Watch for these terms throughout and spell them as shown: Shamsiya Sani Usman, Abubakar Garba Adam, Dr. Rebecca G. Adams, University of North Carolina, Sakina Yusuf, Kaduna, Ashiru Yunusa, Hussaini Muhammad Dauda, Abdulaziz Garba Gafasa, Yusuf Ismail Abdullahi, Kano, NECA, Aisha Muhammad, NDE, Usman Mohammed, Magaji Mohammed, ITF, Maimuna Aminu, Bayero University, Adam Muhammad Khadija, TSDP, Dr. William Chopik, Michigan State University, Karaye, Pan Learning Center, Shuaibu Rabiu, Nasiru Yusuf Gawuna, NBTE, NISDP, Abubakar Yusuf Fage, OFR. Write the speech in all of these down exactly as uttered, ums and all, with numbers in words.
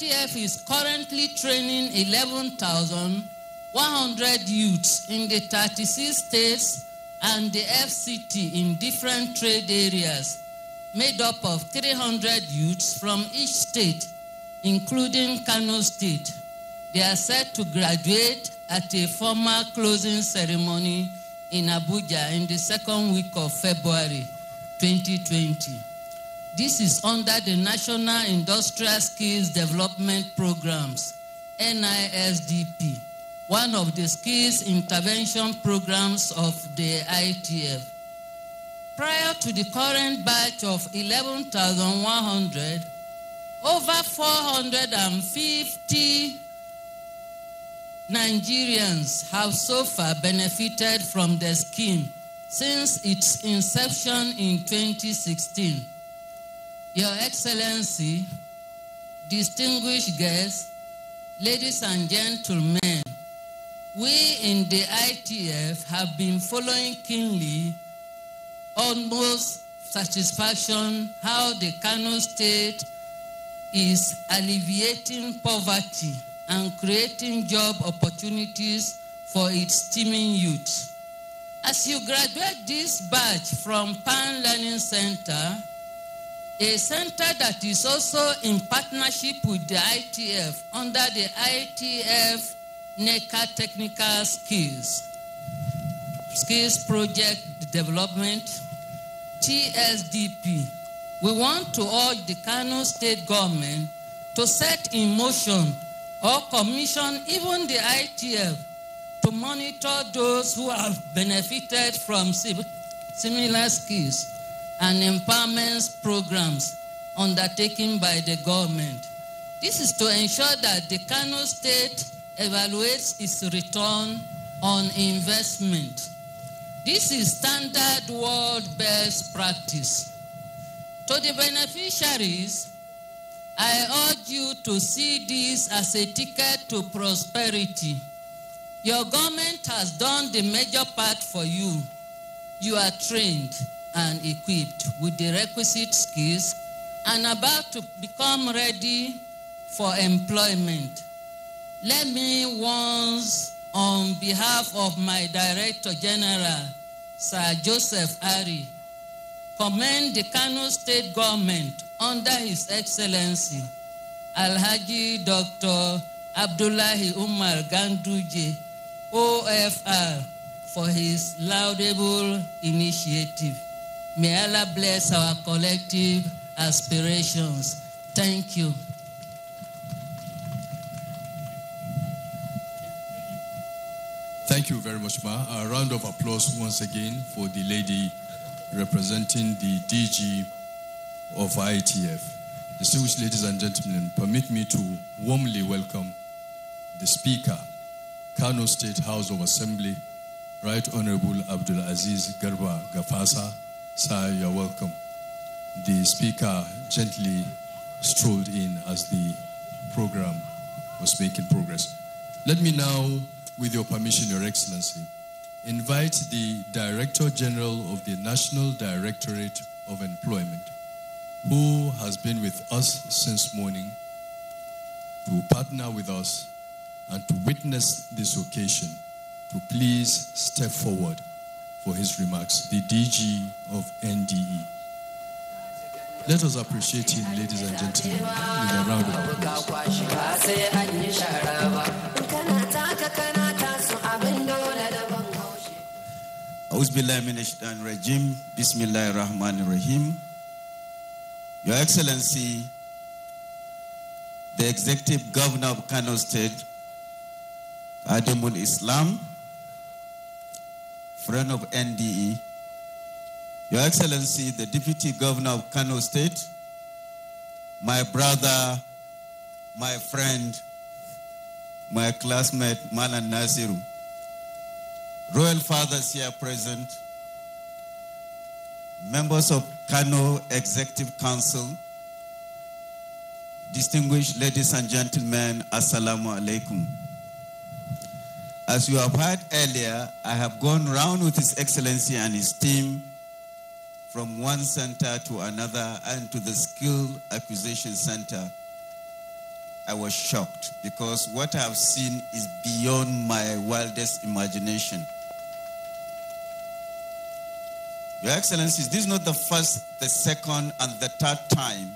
I T F is currently training eleven thousand one hundred youths in the thirty-six states and the F C T in different trade areas, made up of three hundred youths from each state, including Kano State. They are set to graduate at a formal closing ceremony in Abuja in the second week of February twenty twenty. This is under the National Industrial Skills Development Programs, N I S D P, one of the skills intervention programs of the I T F. Prior to the current batch of eleven thousand one hundred, over four hundred fifty Nigerians have so far benefited from the scheme since its inception in twenty sixteen. Your Excellency, distinguished guests, ladies and gentlemen, we in the I T F have been following keenly, almost satisfaction, how the Kano State is alleviating poverty and creating job opportunities for its teeming youth. As you graduate this batch from Pan Learning Center, a center that is also in partnership with the I T F under the I T F NECA Technical Skills, Skills Project Development, T S D P. We want to urge the Kano State government to set in motion or commission even the I T F to monitor those who have benefited from similar skills and empowerment programs undertaken by the government. This is to ensure that the Kano State evaluates its return on investment. This is standard world best practice. To the beneficiaries, I urge you to see this as a ticket to prosperity. Your government has done the major part for you. You are trained and equipped with the requisite skills and about to become ready for employment. Let me once, on behalf of my Director General, Sir Joseph Ari, commend the Kano State government under His Excellency, Alhaji Doctor Abdullahi Umar Ganduje, O F R, for his laudable initiative. May Allah bless our collective aspirations. Thank you. Thank you very much, Ma. A round of applause once again for the lady representing the D G of I T F. Distinguished ladies and gentlemen, permit me to warmly welcome the Speaker, Kano State House of Assembly, Right Honorable Abdulaziz Garba Gafasa. Sir, you're welcome. The Speaker gently strolled in as the program was making progress. Let me now, with your permission, Your Excellency, invite the Director General of the National Directorate of Employment, who has been with us since morning, to partner with us and to witness this occasion, to please step forward for his remarks, the D G of N D E. Let us appreciate him, ladies and gentlemen, with a round of applause. Auzubillahi minash shaitanir rajim. Bismillahir Rahmanir Rahim. Your Excellency, the Executive Governor of Kano State, Adamu Islam, friend of N D E. Your Excellency, the Deputy Governor of Kano State, my brother, my friend, my classmate, Malan Nasiru. Royal fathers here present, members of Kano Executive Council, distinguished ladies and gentlemen, Assalamu alaikum. As you have heard earlier, I have gone round with His Excellency and his team from one center to another and to the Skill Acquisition Center. I was shocked because what I've seen is beyond my wildest imagination. Your Excellencies, this is not the first, the second, and the third time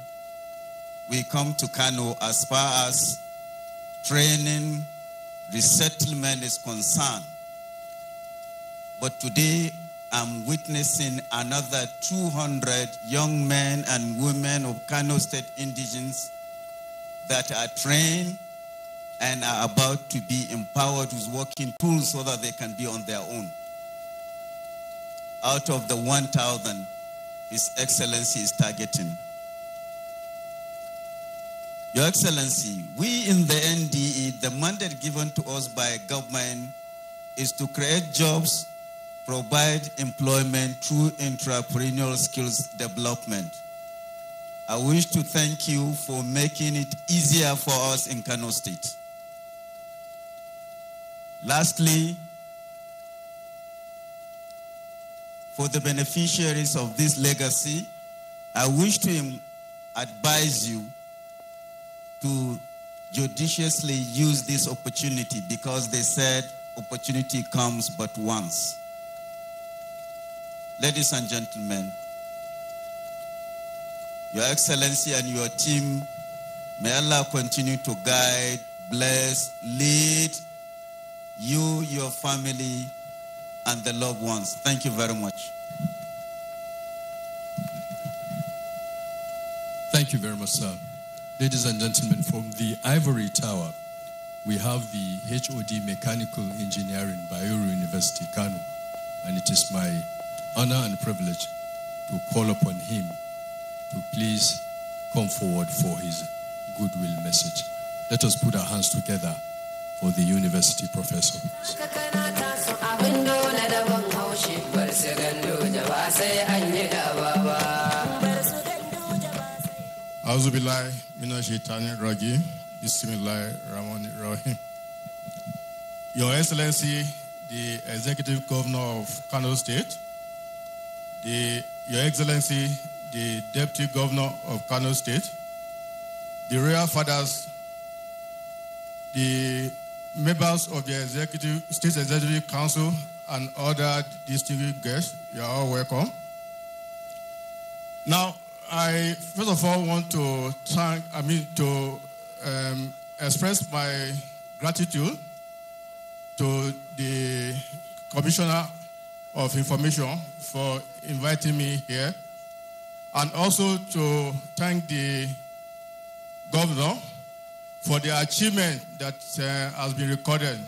we come to Kano as far as training, resettlement is concerned. But today, I'm witnessing another two hundred young men and women of Kano State indigenes that are trained and are about to be empowered with working tools so that they can be on their own. Out of the one thousand His Excellency is targeting. Your Excellency, we in the N D E, the mandate given to us by government is to create jobs, provide employment through entrepreneurial skills development. I wish to thank you for making it easier for us in Kano State. Lastly, for the beneficiaries of this legacy, I wish to advise you to judiciously use this opportunity because they said opportunity comes but once. Ladies and gentlemen, Your Excellency and your team, may Allah continue to guide, bless, lead you, your family, and the loved ones. Thank you very much. Thank you very much, sir. Ladies and gentlemen, from the Ivory Tower, we have the H O D Mechanical Engineering, Bayero University, Kano, and it is my honor and privilege to call upon him to please come forward for his goodwill message. Let us put our hands together for the university professor. Auzubillahi minash shaitanir rajim. Bismillahir rahmanir rahim. Your Excellency, the Executive Governor of Kano State, the, Your Excellency, the Deputy Governor of Kano State, the Royal Fathers, the members of the Executive, State Executive Council, and other distinguished guests, you are all welcome. Now, I first of all want to thank, I mean, to um, express my gratitude to the Commissioner of Information for inviting me here, and also to thank the Governor for the achievement that uh, has been recorded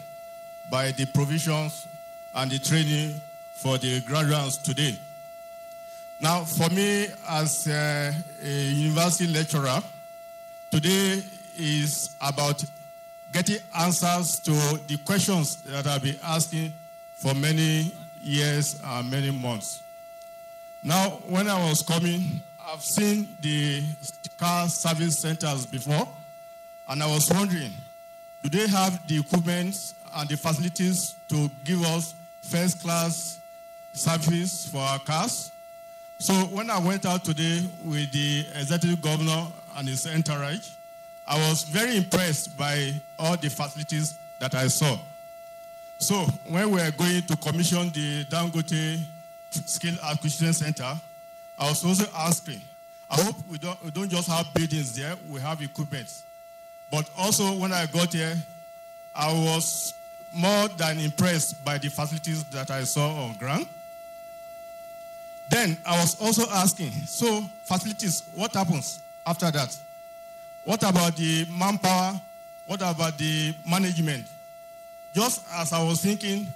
by the provisions and the training for the graduates today. Now, for me as uh, a university lecturer, today is about getting answers to the questions that I've been asking for many years and many months. Now, when I was coming, I've seen the car service centers before, and I was wondering, do they have the equipment and the facilities to give us first-class service for our cars? So when I went out today with the Executive Governor and his entourage, I was very impressed by all the facilities that I saw. So when we were going to commission the Dangote Skill Acquisition Center, I was also asking, I hope we don't, we don't just have buildings there, we have equipment. But also when I got here, I was more than impressed by the facilities that I saw on ground. Then I was also asking, so facilities, what happens after that? What about the manpower? What about the management? Just as I was thinking,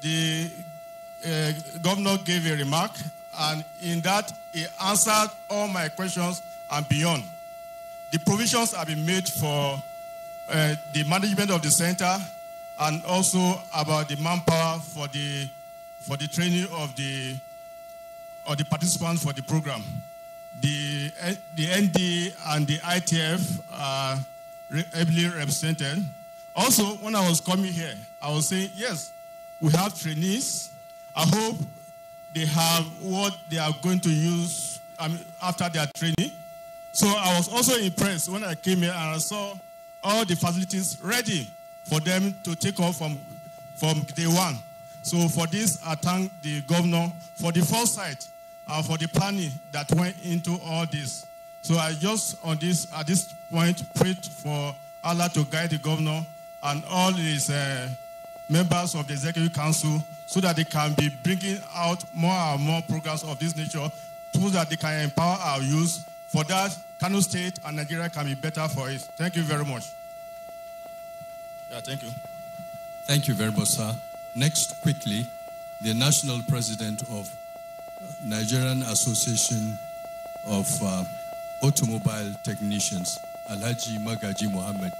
the uh, governor gave a remark, and in that he answered all my questions and beyond. The provisions have been made for uh, the management of the center, and also about the manpower for the, for the training of the, of the participants for the program. The, the N D E and the I T F are ably represented. Also, when I was coming here, I was saying, yes, we have trainees. I hope they have what they are going to use um, after their training. So I was also impressed when I came here and I saw all the facilities ready for them to take off from, from day one. So for this, I thank the governor for the foresight, uh, for the planning that went into all this. So I just on this, at this point, pray for Allah to guide the governor and all his uh, members of the executive council so that they can be bringing out more and more programs of this nature so that they can empower our youth. For that, Kano State and Nigeria can be better for it. Thank you very much. Yeah, thank you. Thank you very much, sir. Next, quickly, the national president of Nigerian Association of uh, Automobile Technicians, Alhaji Magaji Mohammed.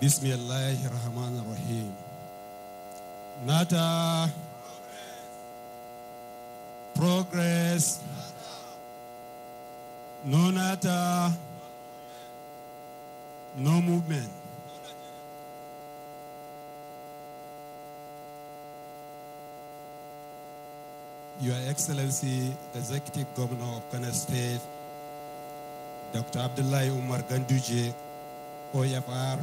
Bismillahirrahmanirrahim. NATA progress. No NATA, no movement. Your Excellency, Executive Governor of Kano State, Doctor Abdullahi Umar Ganduje, O F R,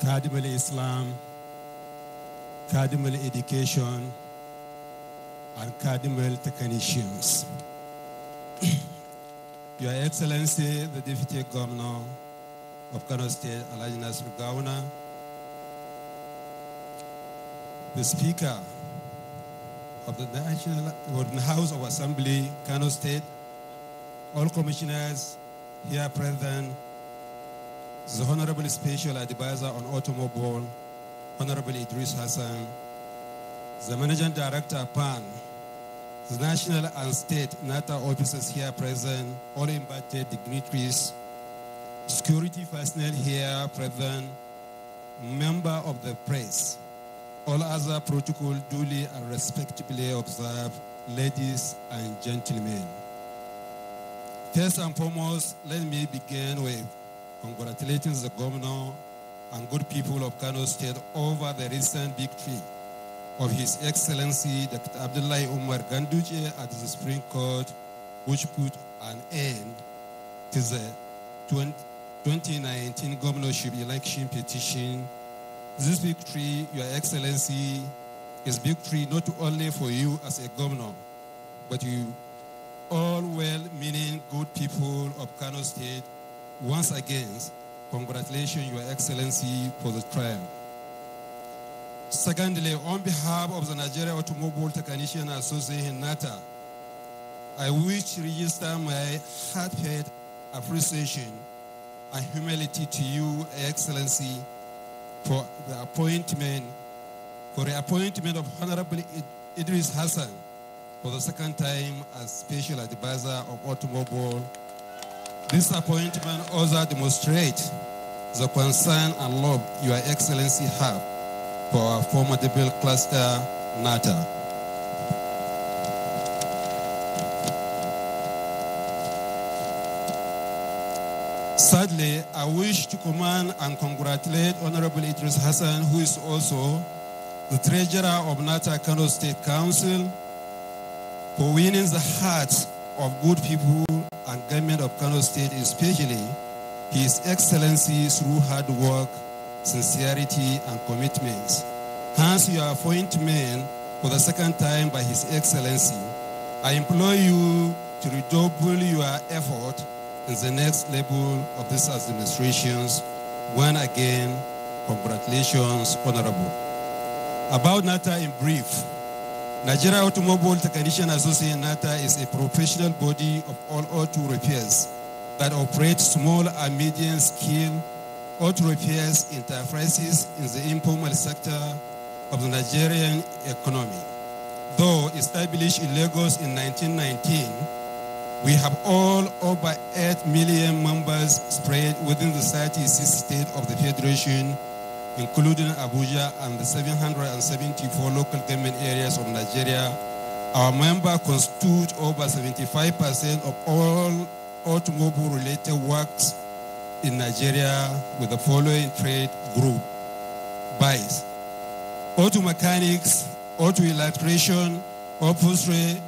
Cardinal Islam, Cardinal Education, and Cardinal Technicians. Your Excellency, the Deputy Governor of Kano State, Alhaji Nasiru Gawuna, the Speaker of the National House of Assembly, Kano State, all commissioners here present, the Honorable Special Advisor on Automobile, Honorable Idris Hassan, the Managing Director Pan, the National and State NATA officers here present, all invited dignitaries, security personnel here present, member of the press, all other protocol duly and respectably observed, ladies and gentlemen. First and foremost, let me begin with congratulating the governor and good people of Kano State over the recent victory of His Excellency Doctor Abdullahi Umar Ganduje at the Supreme Court, which put an end to the twenty nineteen governorship election petition. This victory, Your Excellency, is victory not only for you as a governor, but you all well-meaning good people of Kano State. Once again, congratulations, Your Excellency, for the triumph. Secondly, on behalf of the Nigeria Automobile Technician Association, NATA, I wish to register my heartfelt appreciation and humility to you, Excellency, for the appointment, for the appointment of Honorable Idris Hassan, for the second time as Special Advisor of Automobile. This appointment also demonstrates the concern and love Your Excellency have for our formidable cluster, NATA. Sadly, I wish to commend and congratulate Honorable Idris Hassan, who is also the Treasurer of NATA Kano State Council, for winning the hearts of good people and government of Kano State, especially His Excellency, through hard work, sincerity, and commitments. Hence, your appointment for the second time by His Excellency. I implore you to redouble your effort in the next level of this administration's. Once again, congratulations, Honorable. About NATA in brief. Nigeria Automobile Technician Association, NATA, is a professional body of all auto repairs that operates small and medium-scale ought to repair interferences in the informal sector of the Nigerian economy. Though established in Lagos in nineteen nineteen, we have all over eight million members spread within the thirty-six states of the Federation, including Abuja and the seven hundred seventy-four local government areas of Nigeria. Our members constitute over seventy-five percent of all automobile-related works in Nigeria, with the following trade group buys: auto mechanics, auto electrician, upholstery,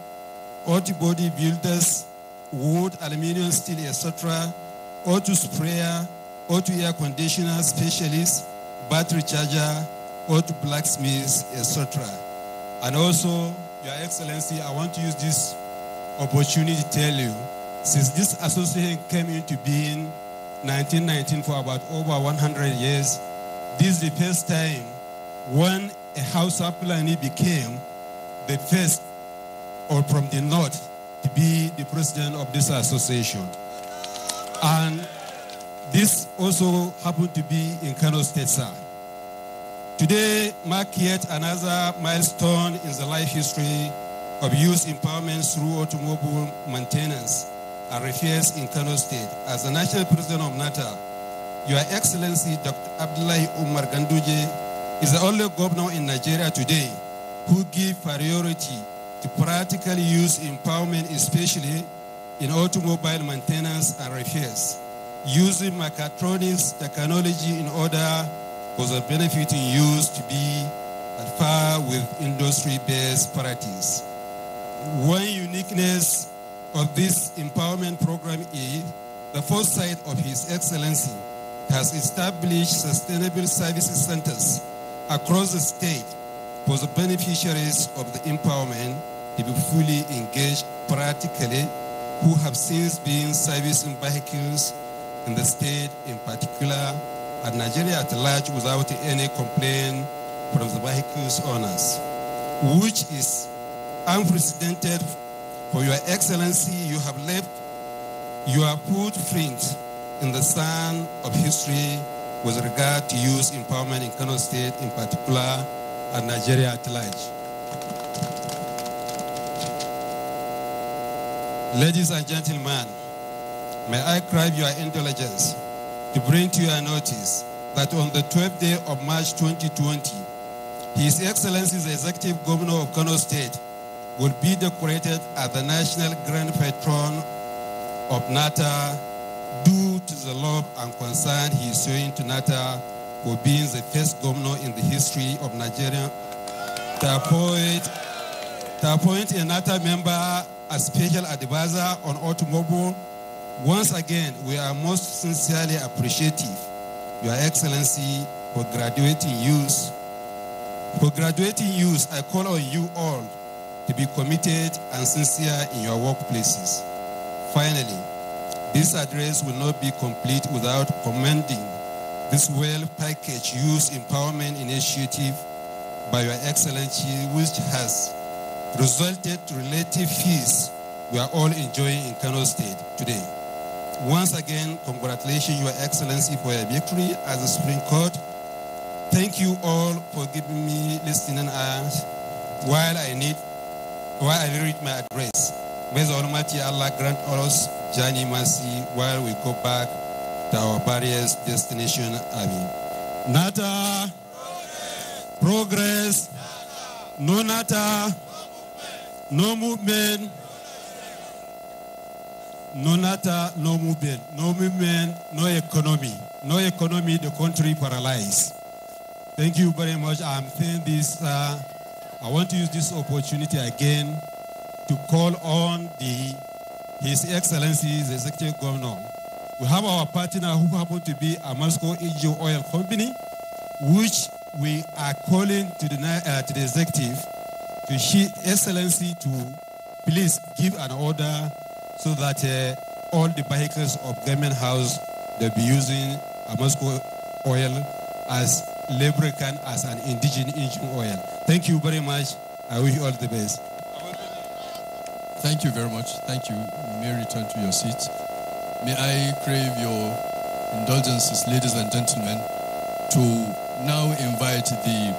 auto body builders, wood, aluminium, steel, et cetera, auto sprayer, auto air conditioner specialists, battery charger, auto blacksmiths, et cetera. And also, Your Excellency, I want to use this opportunity to tell you, since this association came into being nineteen nineteen for about over one hundred years, this is the first time when a Hausa Fulani became the first or from the north to be the president of this association. And this also happened to be in Kano State, sir. Today marks yet another milestone in the life history of youth empowerment through automobile maintenance and repairs in Kano State. As the national president of NATA, Your Excellency Doctor Abdullahi Umar Ganduje is the only governor in Nigeria today who gives priority to practical youth empowerment, especially in automobile maintenance and repairs, using mechatronics technology in order for the benefit in use to be at par with industry-based practice. One uniqueness of this empowerment program is the foresight of His Excellency has established sustainable services centers across the state for the beneficiaries of the empowerment to be fully engaged practically, who have since been servicing vehicles in the state in particular, and Nigeria at large, without any complaint from the vehicle's owners, which is unprecedented. For Your Excellency, you have left your footprint in the sand of history with regard to youth empowerment in Kano State in particular, and Nigeria at large. Ladies and gentlemen, may I crave your indulgence to bring to your notice that on the twelfth day of March twenty twenty, His Excellency the Executive Governor of Kano State will be decorated as the National Grand Patron of NATA due to the love and concern he is showing to NATA for being the first governor in the history of Nigeria to appoint, to appoint a NATA member as special advisor on automobile. Once again, we are most sincerely appreciative, Your Excellency, for graduating youth. For graduating youth, I call on you all to be committed and sincere in your workplaces. Finally, this address will not be complete without commending this well-packaged youth empowerment initiative by Your Excellency, which has resulted in relative peace we are all enjoying in Kano State today. Once again, congratulations, Your Excellency, for your victory at the Supreme Court. Thank you all for giving me listening ears while I need, while I read my address. May the Almighty Allah grant us journey mercy while we go back to our various destination. Amen. NATA, progress. Progress. Nata. No NATA, no movement. No movement. No NATA, no movement, no movement, no economy. No economy, the country paralyzed. Thank you very much. I'm saying this, uh, I want to use this opportunity again to call on the His Excellency, the Executive Governor. We have our partner who happen to be a Moscow E G O Oil Company, which we are calling to the, uh, to the Executive, to His Excellency, to please give an order so that uh, all the vehicles of government house, they'll be using a Moscow oil as lubricant, as an indigenous engine oil. Thank you very much. I wish you all the best. Thank you very much. Thank you. You may return to your seats. May I crave your indulgences, ladies and gentlemen, to now invite the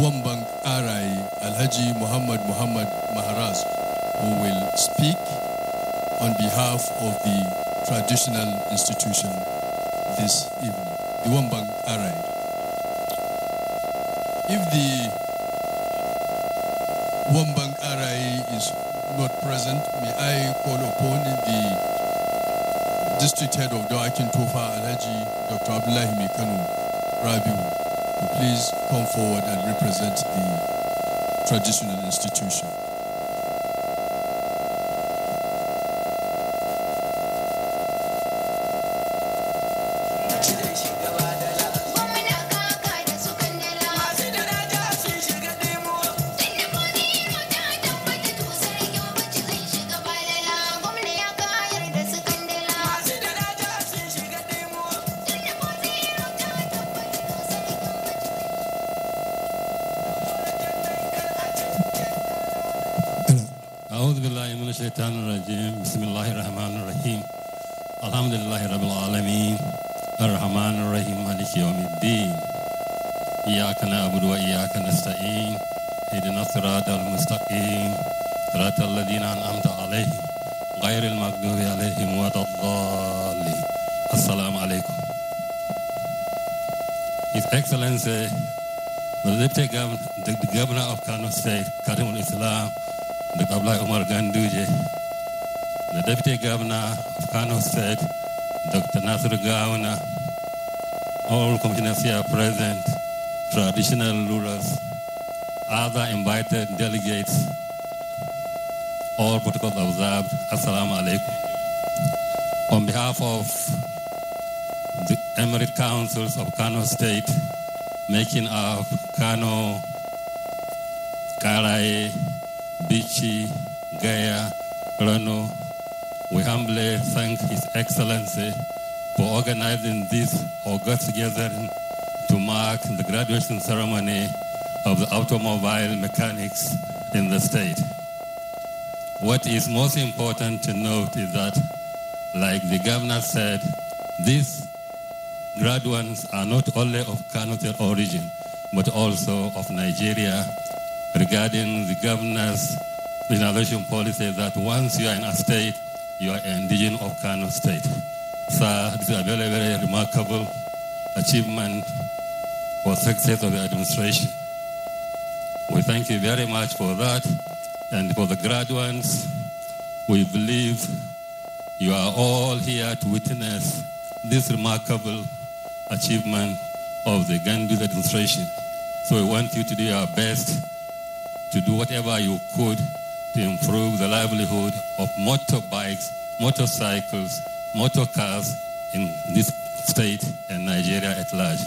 Wambank Arai Alhaji Muhammad Muhammad Maharaj, who will speak on behalf of the traditional institution this evening, the Wambank Arai. If the Wambank Arai is not present, may I call upon the District Head of Doakin Tofa Alhaji Doctor Abdullahi Mekanu Rabiu to please come forward and represent the traditional institution. His Excellency, the Deputy Governor, the, the Governor of Kano State, Karaye Islam, the Abdullahi Umar Ganduje, the Deputy Governor of Kano State, Doctor Nasiru Gawuna, all commissioners here present, traditional rulers, other invited delegates, all protocols observed. Assalamu alaikum. On behalf of the Emirate Councils of Kano State, making up Kano, Karaye, Bichi, Gaya, Rano, we humbly thank His Excellency for organizing this august gathering to mark the graduation ceremony of the automobile mechanics in the state. What is most important to note is that, like the governor said, these graduates are not only of Kano State origin, but also of Nigeria. Regarding the governor's innovation policy, that once you are in a state, you are an indigenous of Kano State. So this is a very, very remarkable achievement for success of the administration. We thank you very much for that. And for the graduates, we believe you are all here to witness this remarkable achievement of the Gandhi administration. So we want you to do your best to do whatever you could to improve the livelihood of motorbikes, motorcycles, motor cars in this state and Nigeria at large.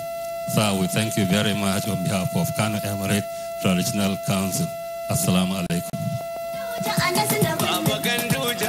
So we thank you very much on behalf of Kano Emirate Traditional Council. Assalamu alaikum. Yawwa Ganduje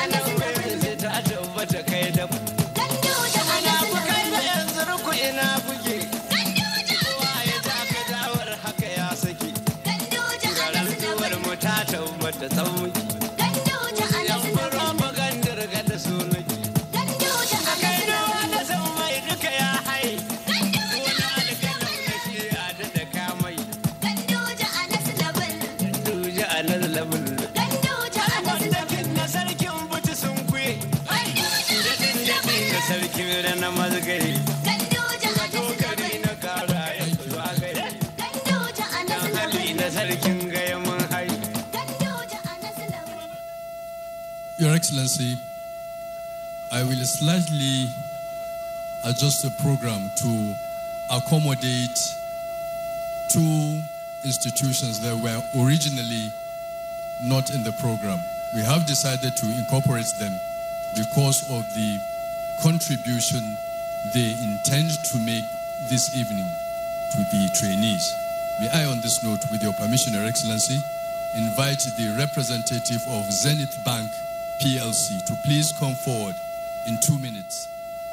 ana mai ta tabbata kai da Ganduje ana bukai da yanzu ruku ina buge Ganduje waye ta ka dawar haka ya saki Ganduje ana sunawar mu ta tabbata sauki Ganduje ana sunawar magandar ga da sunaki Ganduje ana sunawar da san mai duka ya hai Ganduje ana sunawar shi ya da ka mai Ganduje ana sunawar Ganduje ana sunawar Ganduje na Karaye zuwa gare Ganduje anasalamu na sarkin Gaya mun hai Ganduje anasalamu. Your Excellency, I will slightly adjust the program to accommodate two institutions that were originally not in the program. We have decided to incorporate them because of the contribution they intend to make this evening to the trainees. May I, on this note, with your permission, Your Excellency, invite the representative of Zenith Bank P L C to please come forward in two minutes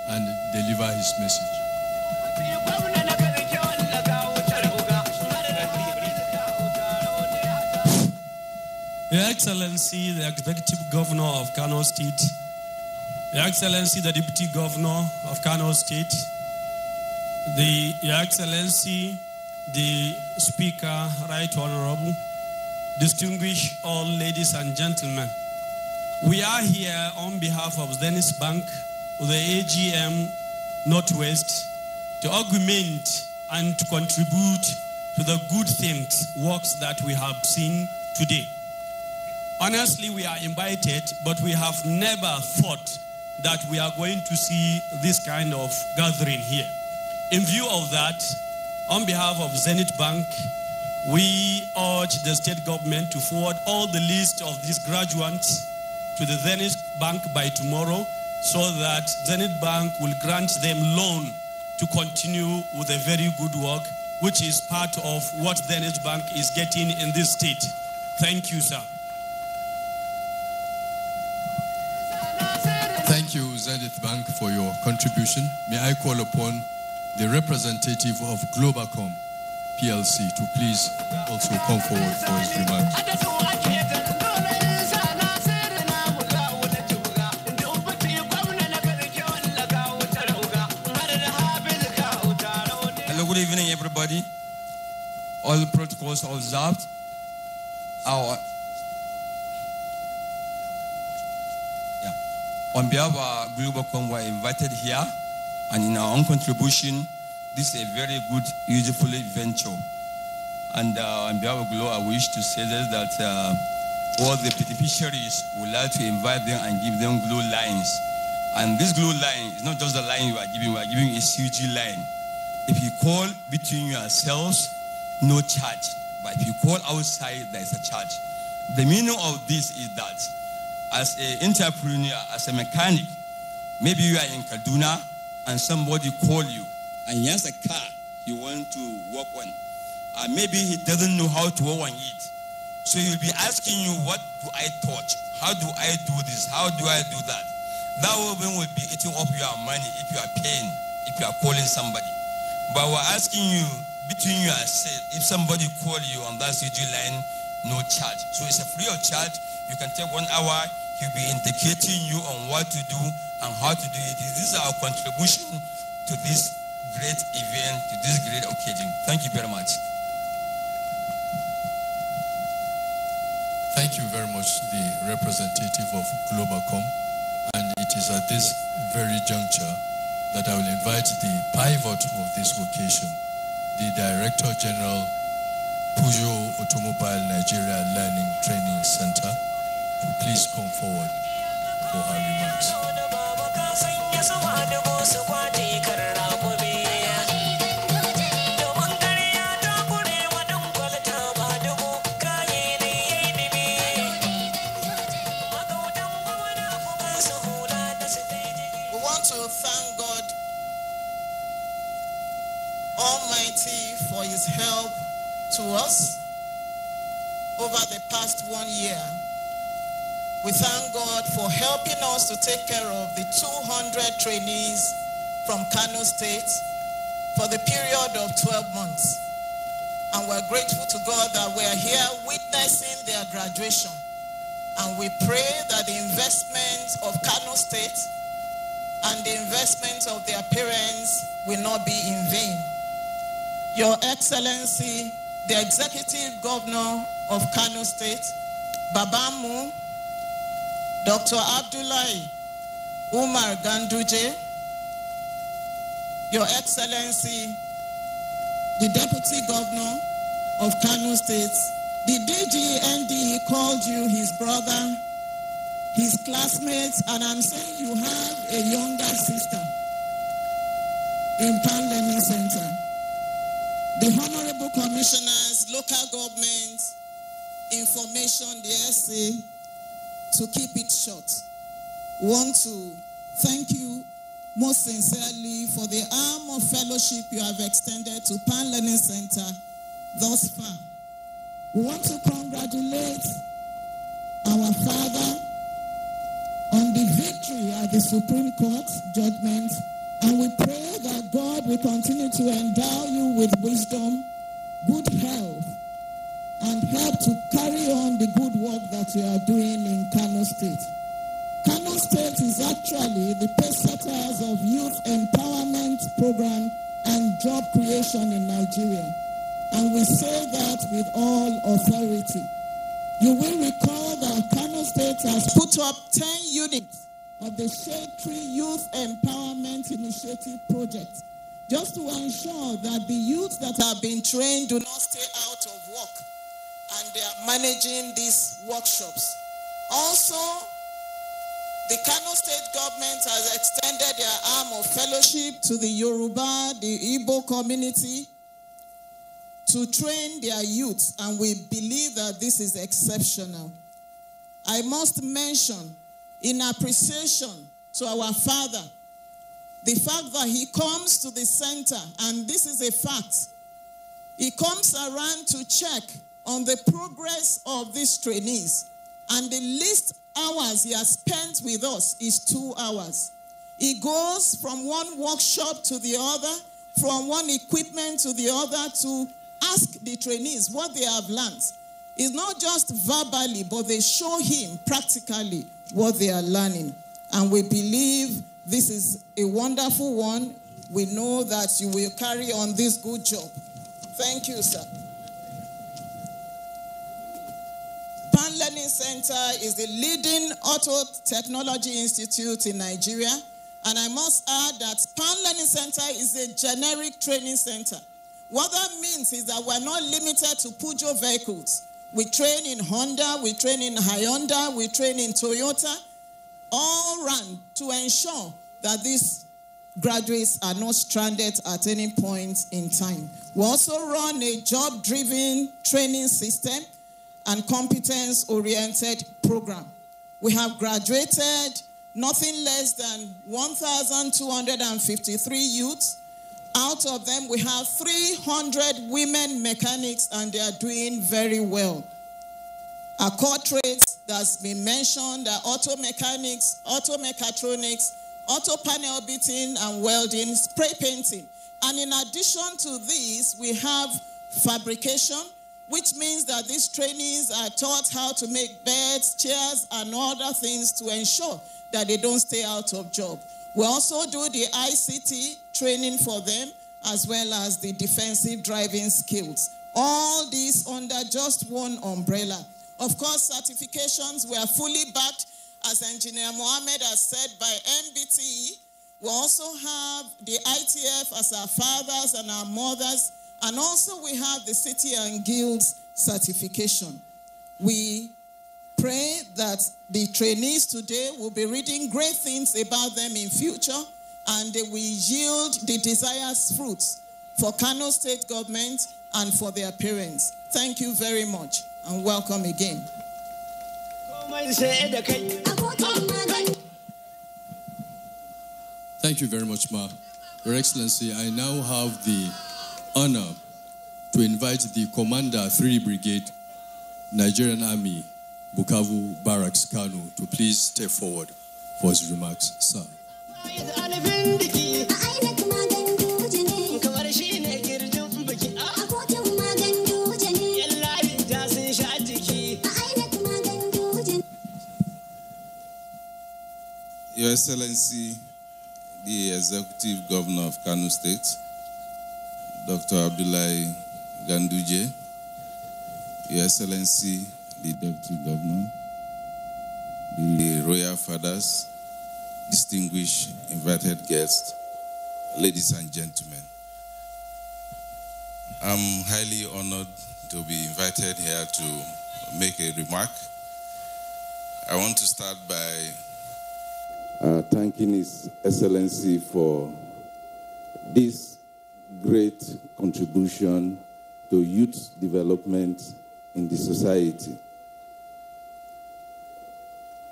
and deliver his message. Your Excellency, the Executive Governor of Kano State, Your Excellency, the Deputy Governor of Kano State, the, Your Excellency, the Speaker, Right Honorable, distinguished all ladies and gentlemen. We are here on behalf of Zenith Bank, the A G M Northwest, to augment and to contribute to the good things, works that we have seen today. Honestly, we are invited, but we have never thought that we are going to see this kind of gathering here. In view of that, on behalf of Zenith Bank, we urge the state government to forward all the list of these graduates to the Zenith Bank by tomorrow, so that Zenith Bank will grant them loan to continue with a very good work, which is part of what Zenith Bank is getting in this state. Thank you, sir. Thank you, Zenith Bank, for your contribution. May I call upon the representative of Globacom P L C to please also come forward for his remarks. Good evening, everybody. All protocols observed. Our, yeah. On behalf of Globacom, we are invited here, and in our own contribution, this is a very good, useful venture. And uh, on behalf of Glo, I wish to say this, that uh, all the beneficiaries would like to invite them and give them Glo lines. And this Glo line is not just the line we are giving; we are giving a C G line. If you call between yourselves, no charge. But if you call outside, there is a charge. The meaning of this is that as an entrepreneur, as a mechanic, maybe you are in Kaduna and somebody calls you and he has a car you want to work on. And maybe he doesn't know how to work on it. So he'll be asking you, what do I touch? How do I do this? How do I do that? That woman will be eating up your money if you are paying, if you are calling somebody. But we're asking you, between you and yourself, if somebody calls you on that C G line, no charge. So it's a free of charge. You can take one hour. He'll be indicating you on what to do and how to do it. This is our contribution to this great event, to this great occasion. Thank you very much. Thank you very much, the representative of Globacom. And it is at this very juncture that I will invite the pivot of this occasion, the Director General, Peugeot Automobile Nigeria Learning Training Center, to please come forward for her remarks. We want to thank Almighty for his help to us over the past one year. We thank God for helping us to take care of the two hundred trainees from Kano State for the period of twelve months. And we're grateful to God that we're here witnessing their graduation. And we pray that the investment of Kano State and the investment of their parents will not be in vain. Your Excellency, the Executive Governor of Kano State, Babamu, Doctor Abdullahi Umar Ganduje, Your Excellency, the Deputy Governor of Kano State, the D G N D E called you his brother, his classmates, and I'm saying you have a younger sister in Pan Learning Center. The Honorable Commissioners, Local Governments, Information, the S A, to keep it short, want to thank you most sincerely for the arm of fellowship you have extended to Pan Learning Center thus far. We want to congratulate our father on the victory at the Supreme Court judgment, and we pray that God will continue to endow you with wisdom, good health, and help to carry on the good work that that you are doing in Kano State. Kano State is actually the pacesetters of youth empowerment program and job creation in Nigeria. And we say that with all authority. You will recall that Kano State has put up ten units of the Shade Tree Youth Empowerment Initiative Project, just to ensure that the youth that have been trained do not stay out of work, and they are managing these workshops. Also, the Kano State government has extended their arm of fellowship to the Yoruba, the Igbo community, to train their youths, and we believe that this is exceptional. I must mention, in appreciation to our father, the fact that he comes to the center, and this is a fact, he comes around to check on the progress of these trainees, and the least hours he has spent with us is two hours. He goes from one workshop to the other, from one equipment to the other, to ask the trainees what they have learned. It's not just verbally, but they show him practically what they are learning. And we believe this is a wonderful one. We know that you will carry on this good job. Thank you, sir. Pan Learning Center is the leading auto technology institute in Nigeria. And I must add that Pan Learning Center is a generic training center. What that means is that we're not limited to Peugeot vehicles. We train in Honda, we train in Hyundai, we train in Toyota, all run to ensure that these graduates are not stranded at any point in time. We also run a job-driven training system and competence-oriented program. We have graduated nothing less than one thousand two hundred fifty-three youths. Out of them, we have three hundred women mechanics, and they are doing very well. Our core trades that's been mentioned are auto mechanics, auto mechatronics, auto panel beating and welding, spray painting. And in addition to these, we have fabrication, which means that these trainees are taught how to make beds, chairs, and other things to ensure that they don't stay out of job. We also do the I C T training for them, as well as the defensive driving skills. All these under just one umbrella. Of course, certifications were fully backed, as Engineer Mohammed has said, by N B T E. We also have the I T F as our fathers and our mothers, and also we have the City and Guilds certification. We pray that the trainees today will be reading great things about them in future, and they will yield the desired fruits for Kano State government and for their parents. Thank you very much, and welcome again. Thank you very much, Ma. Your Excellency, I now have the honor to invite the Commander three Brigade, Nigerian Army, Bukavu Barracks, Kano, to please step forward for his remarks, sir. Your Excellency, the Executive Governor of Kano State, Doctor Abdullahi Ganduje, Your Excellency, the Deputy Governor, the Royal Fathers, distinguished invited guests, ladies and gentlemen. I'm highly honored to be invited here to make a remark. I want to start by uh, thanking His Excellency for this great contribution to youth development in the society.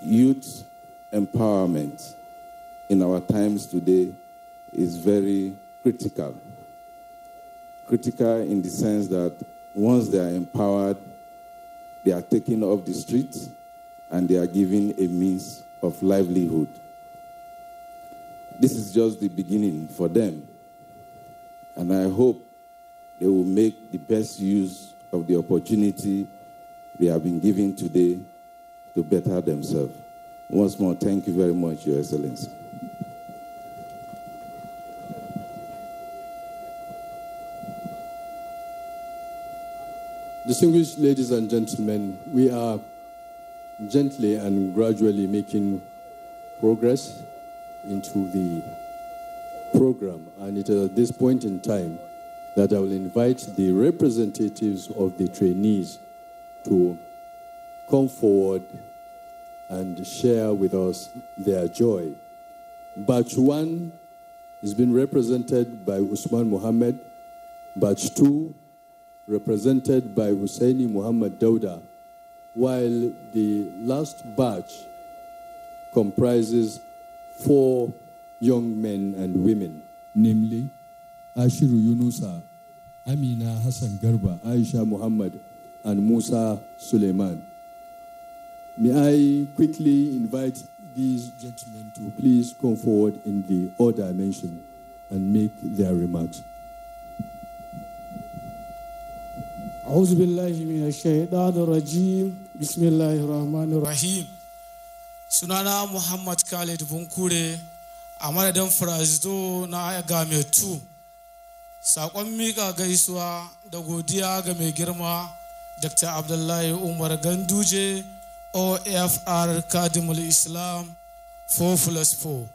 Youth empowerment in our times today is very critical. Critical in the sense that once they are empowered, they are taken off the streets and they are given a means of livelihood. This is just the beginning for them, and I hope they will make the best use of the opportunity they have been given today to better themselves. Once more, thank you very much, Your Excellency. Distinguished ladies and gentlemen, we are gently and gradually making progress into the program, and it is at this point in time that I will invite the representatives of the trainees to come forward and share with us their joy. Batch one is being represented by Usman Mohammed. Batch two, represented by Hussaini Muhammad Dauda, while the last batch comprises four young men and women, namely Ashiru Yunusa, Amina Hassan Garba, Aisha Muhammad, and Musa Suleiman. May I quickly invite these gentlemen to please come forward in the order mentioned and make their remarks. أعوذ بالله من الشيطان الرجيم بسم الله الرحمن الرحيم سنانا محمد كالد بنكوري أمانا دم فرازدو نا أغامي تو ساقوان ميكا غيسوا دغودي أغامي جرما دكتور عبد الله عمر غندوجي O F R Kadimul Islam four plus four.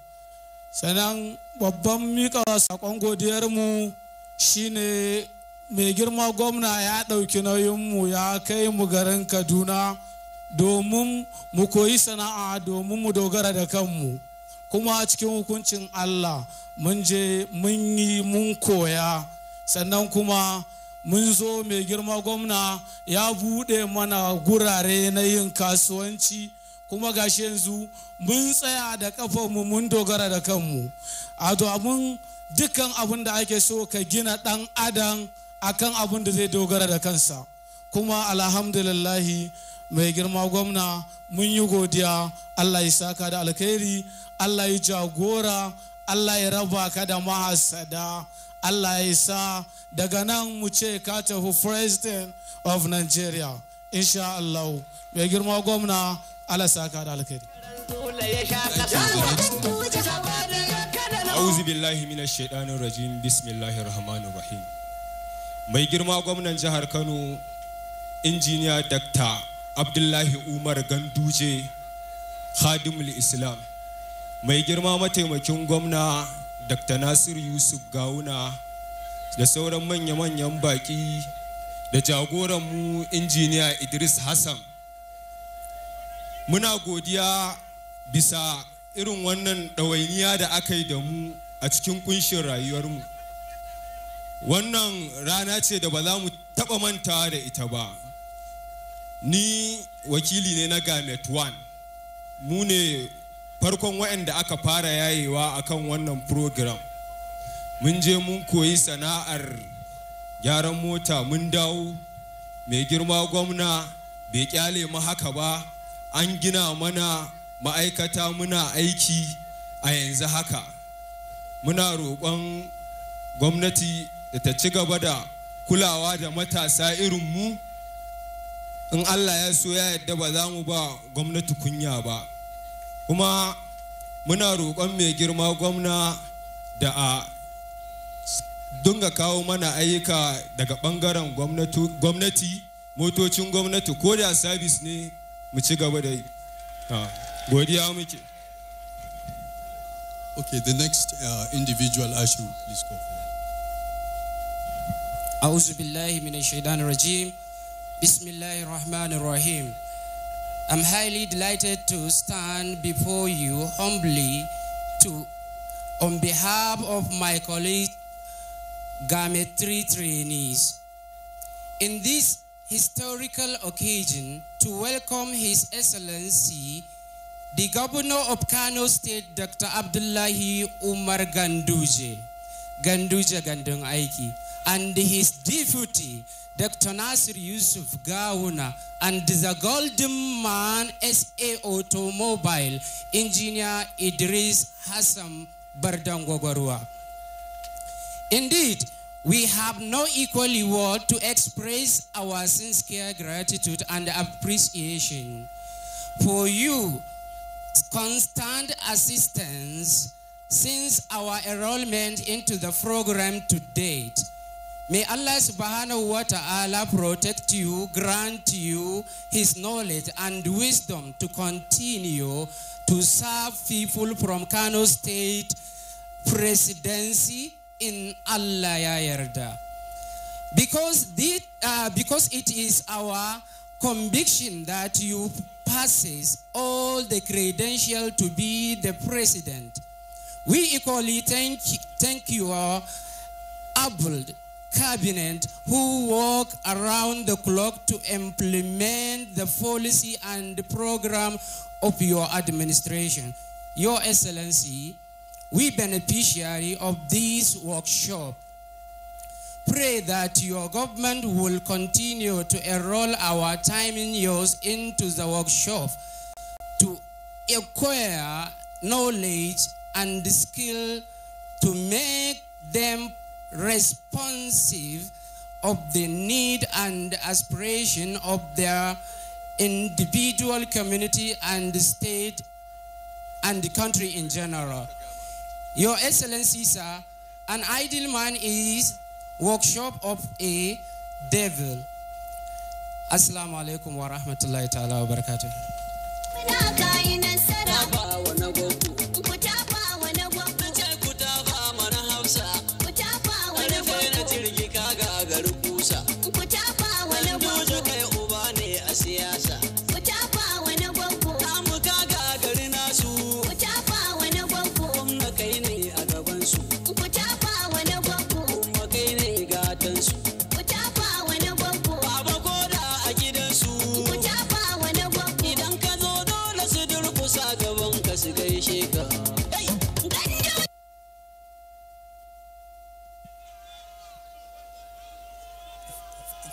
Sannan babban mika sakon godiyar mu shine mai girma gwamna ya dauki nauyin mu ya kai mu garin Kaduna domin mu koyi sana'a domin mu dogara da kanmu kuma a cikin hukuncin Allah mun je mun yi mun koya sannan kuma mun zo mai girma gwamna ya bude mana gurare na yin kasuwanci kuma gashi yanzu mun tsaya da kafarmu mun dogara da kanmu a to abun dukkan abun da ake so ka gina dan adam akan abun da zai dogara da kansa kuma alhamdulillah mai girma gwamna mun yi godiya Allah ya saka da alkhairi Allah ya jagora Allah ya raba ka da mahasada Allah ya sa daga nan mu ce ka tafi president of Nigeria insha Allah mai girma gwamna Allah saka da alkhairi A'udhu billahi minash shaitanir rajim bismillahir rahmanir rahim mai girma gwamnan jihar Kano engineer Doctor Abdullahi Umar Ganduje khadimul Islam mai girma mataimakin gwamna Doctor Nasiru Yusuf Gawuna da sauran manya-manyan baki da jagoran mu injiniya Idris Hassan muna godiya bisa irin wannan dawainiya da aka yi da mu a cikin kunshin rayuwar mu wannan rana ce da ba za mu taba mantawa da ita ba ni wakili ne na Gamet one mu ne farkon waɗanda aka fara yayewa akan wannan program mun je mun koyi sana'ar gyaran mota mun dawo mai girma gwamna bai kyale mu haka ba an gina mana ma'aikata muna aiki a yanzu haka muna roƙon gwamnati da ta ci gaba da kulawa da matasa irin mu in Allah ya so ya yarda ba za mu ba gwamnati kunya ba kuma muna roƙon mai girma gwamna da a dunga kawo mana ayyuka daga bangaren gwamnati motocin gwamnati ko da service ne mu ci gaba da godiya muke. Okay, the next uh, individual Ashu, please go forward. A'udhu billahi minash shaitanir rajim. Bismillahir rahmanir rahim. I'm highly delighted to stand before you humbly to, on behalf of my colleague Gamet three trainees, in this historical occasion to welcome His Excellency, the Governor of Kano State, Doctor Abdullahi Umar Ganduje, Ganduje Gandung Aiki, and his deputy, Doctor Nasir Yusuf Gawuna, and the Golden Man S A Automobile, Engineer Idris Hassan Bardangogorua. Indeed, we have no equally word to express our sincere gratitude and appreciation for you constant assistance since our enrollment into the program to date. May Allah subhanahu wa ta'ala protect you, grant you his knowledge and wisdom to continue to serve people from Kano State presidency in Allah ya yarda. Because, this, uh, because it is our conviction that you passes all the credential to be the president. We equally thank, thank your able cabinet who work around the clock to implement the policy and the program of your administration. Your Excellency, we beneficiary of this workshop pray that your government will continue to enroll our time in yours into the workshop to acquire knowledge and the skill to make them responsive of the need and aspiration of their individual community and the state and the country in general. Your Excellency, sir, an ideal man is workshop of a devil. Assalamu alaikum wa rahmatullahi ta'ala wa barakatuh.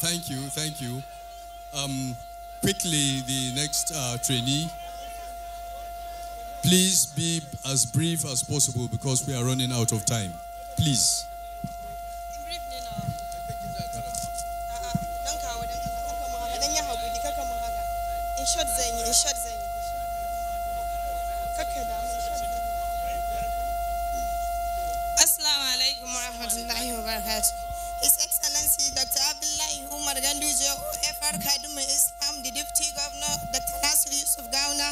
Thank you, thank you. Um, quickly, the next uh, trainee. Please be as brief as possible because we are running out of time. Please. His Excellency Doctor Abdullahi Umar Ganduje, O F R Kaduna Islam, the Deputy Governor, Doctor Nasiru Gawuna,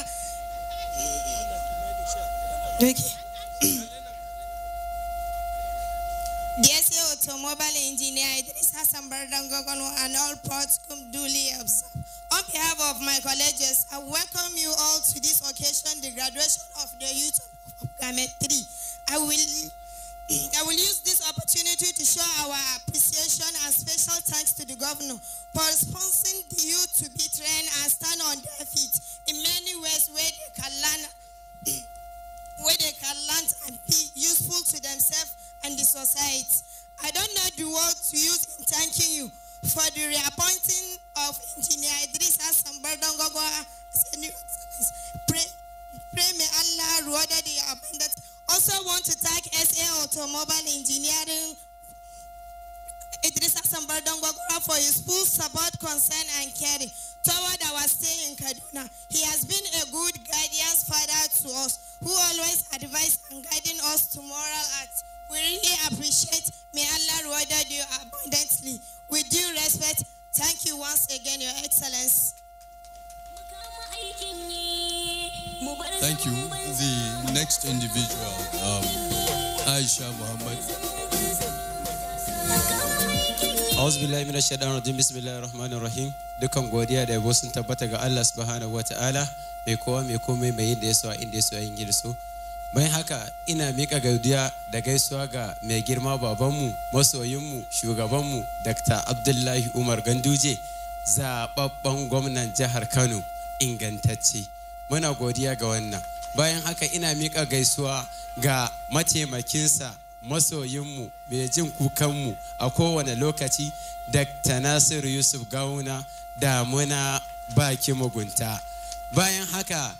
the S A Automobile Engineer Idris Hassan and all parts come duly observed. On behalf of my colleagues, I welcome you all to this occasion, the graduation of the youth of Gamma three. I will. I will use this opportunity to show our appreciation and special thanks to the governor for sponsoring the youth to be trained and stand on their feet in many ways where they can learn, where they can learn and be useful to themselves and the society. I don't know the word to use in thanking you for the reappointing of Engineer Idris Hassan Bardongogo. Pray, pray may Allah reward the abundant. Also want to thank S A Automobile Engineering Idris Hassan Bardongogora for his full support, concern, and caring toward our stay in Kaduna. He has been a good guidance father to us, who always advised and guiding us to moral acts. We really appreciate. May Allah reward you abundantly. With due respect, thank you once again, Your Excellency. Thank you. The next individual, um, Aisha Mohammed. Auzubillahi minash shaitanir rajim. Bismillahir rahmanir rahim. Dukan godiya da yabo sun tabbata ga Allah subhanahu wataala mai kowa mai komai mai yin da yaso inda yaso yin girso. Bayan haka ina mika godiya da gaisuwa ga mai girma babanmu, masoyinmu, shugabanmu Doctor Abdullahi Umar Ganduje, zababban gwamnan jihar Kano ingantacce. Muna godiya ga wannan. Bayan haka ina mika gaisuwa ga mataimakinsa masoyinmu mai jin kukanmu a kowane lokaci Doctor Nasiru Yusuf Gawuna da muna baki mugunta. Bayan haka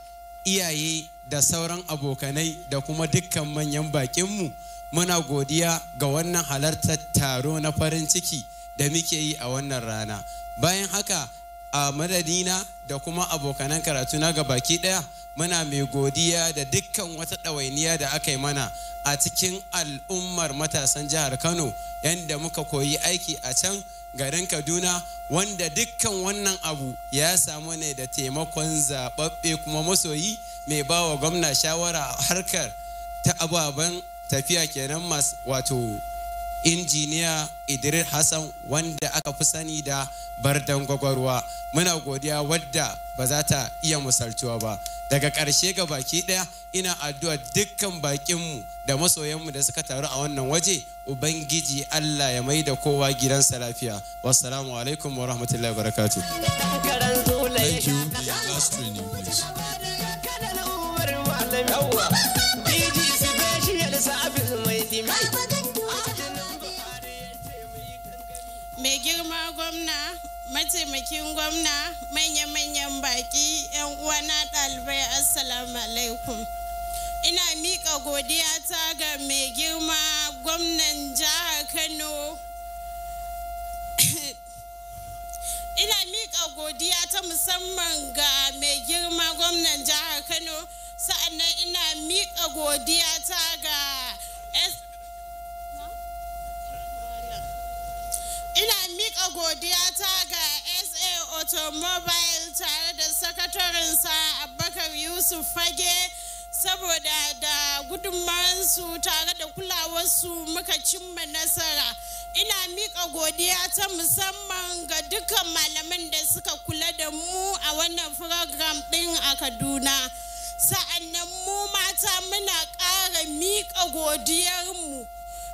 iyaye da sauran abokanai da kuma dukkan manyan bakinmu muna godiya ga wannan halartar taro na farin ciki da muke yi a wannan rana. Bayan haka a madadina da kuma abokanan karatu na gabaki daya muna mai godiya da dukkan wata dawainiya da aka yi mana a cikin al'ummar matasan jihar Kano yanda muka koyi aiki a can garin Kaduna wanda dukkan wannan abu ya samu ne da taimakon zababbe kuma masoyi mai bawa gwamna shawara harkar ta ababan tafiya kenan mas wato injiniya Idris Hassan wanda aka fi sani da Bardan Gwagwarwa. Muna godiya wadda ba za ta iya misaltuwa ba. Daga ƙarshe ga baki ɗaya ina addu'a dukkan bakinmu da masoyanmu da suka taru a wannan waje ubangiji Allah ya maida kowa gidansa lafiya. Wassalamu alaikum wa rahmatullahi wa barakatuh. Thank you. The last training, please. Mai girma gwamna, mataimakin gwamna, manya-manyan baki, yan uwana ɗalibai, assalamu alaikum. Ina miƙa godiya ta ga mai girma gwamnan jihar Kano. Ina miƙa godiya ta musamman ga mai girma gwamnan jihar Kano, sa'annan ina miƙa godiya ta ga Ina miƙa godiya ta ga S A Automobile tare da sakatarinsa Abubakar Yusuf Fage saboda da gudunmawarsu tare da kulawarsu muka cimma nasara. Ina miƙa godiya ta musamman ga dukkan malaman da suka kula da mu a wannan program ɗin a Kaduna. Sa'annan mu mata muna ƙara miƙa godiyarmu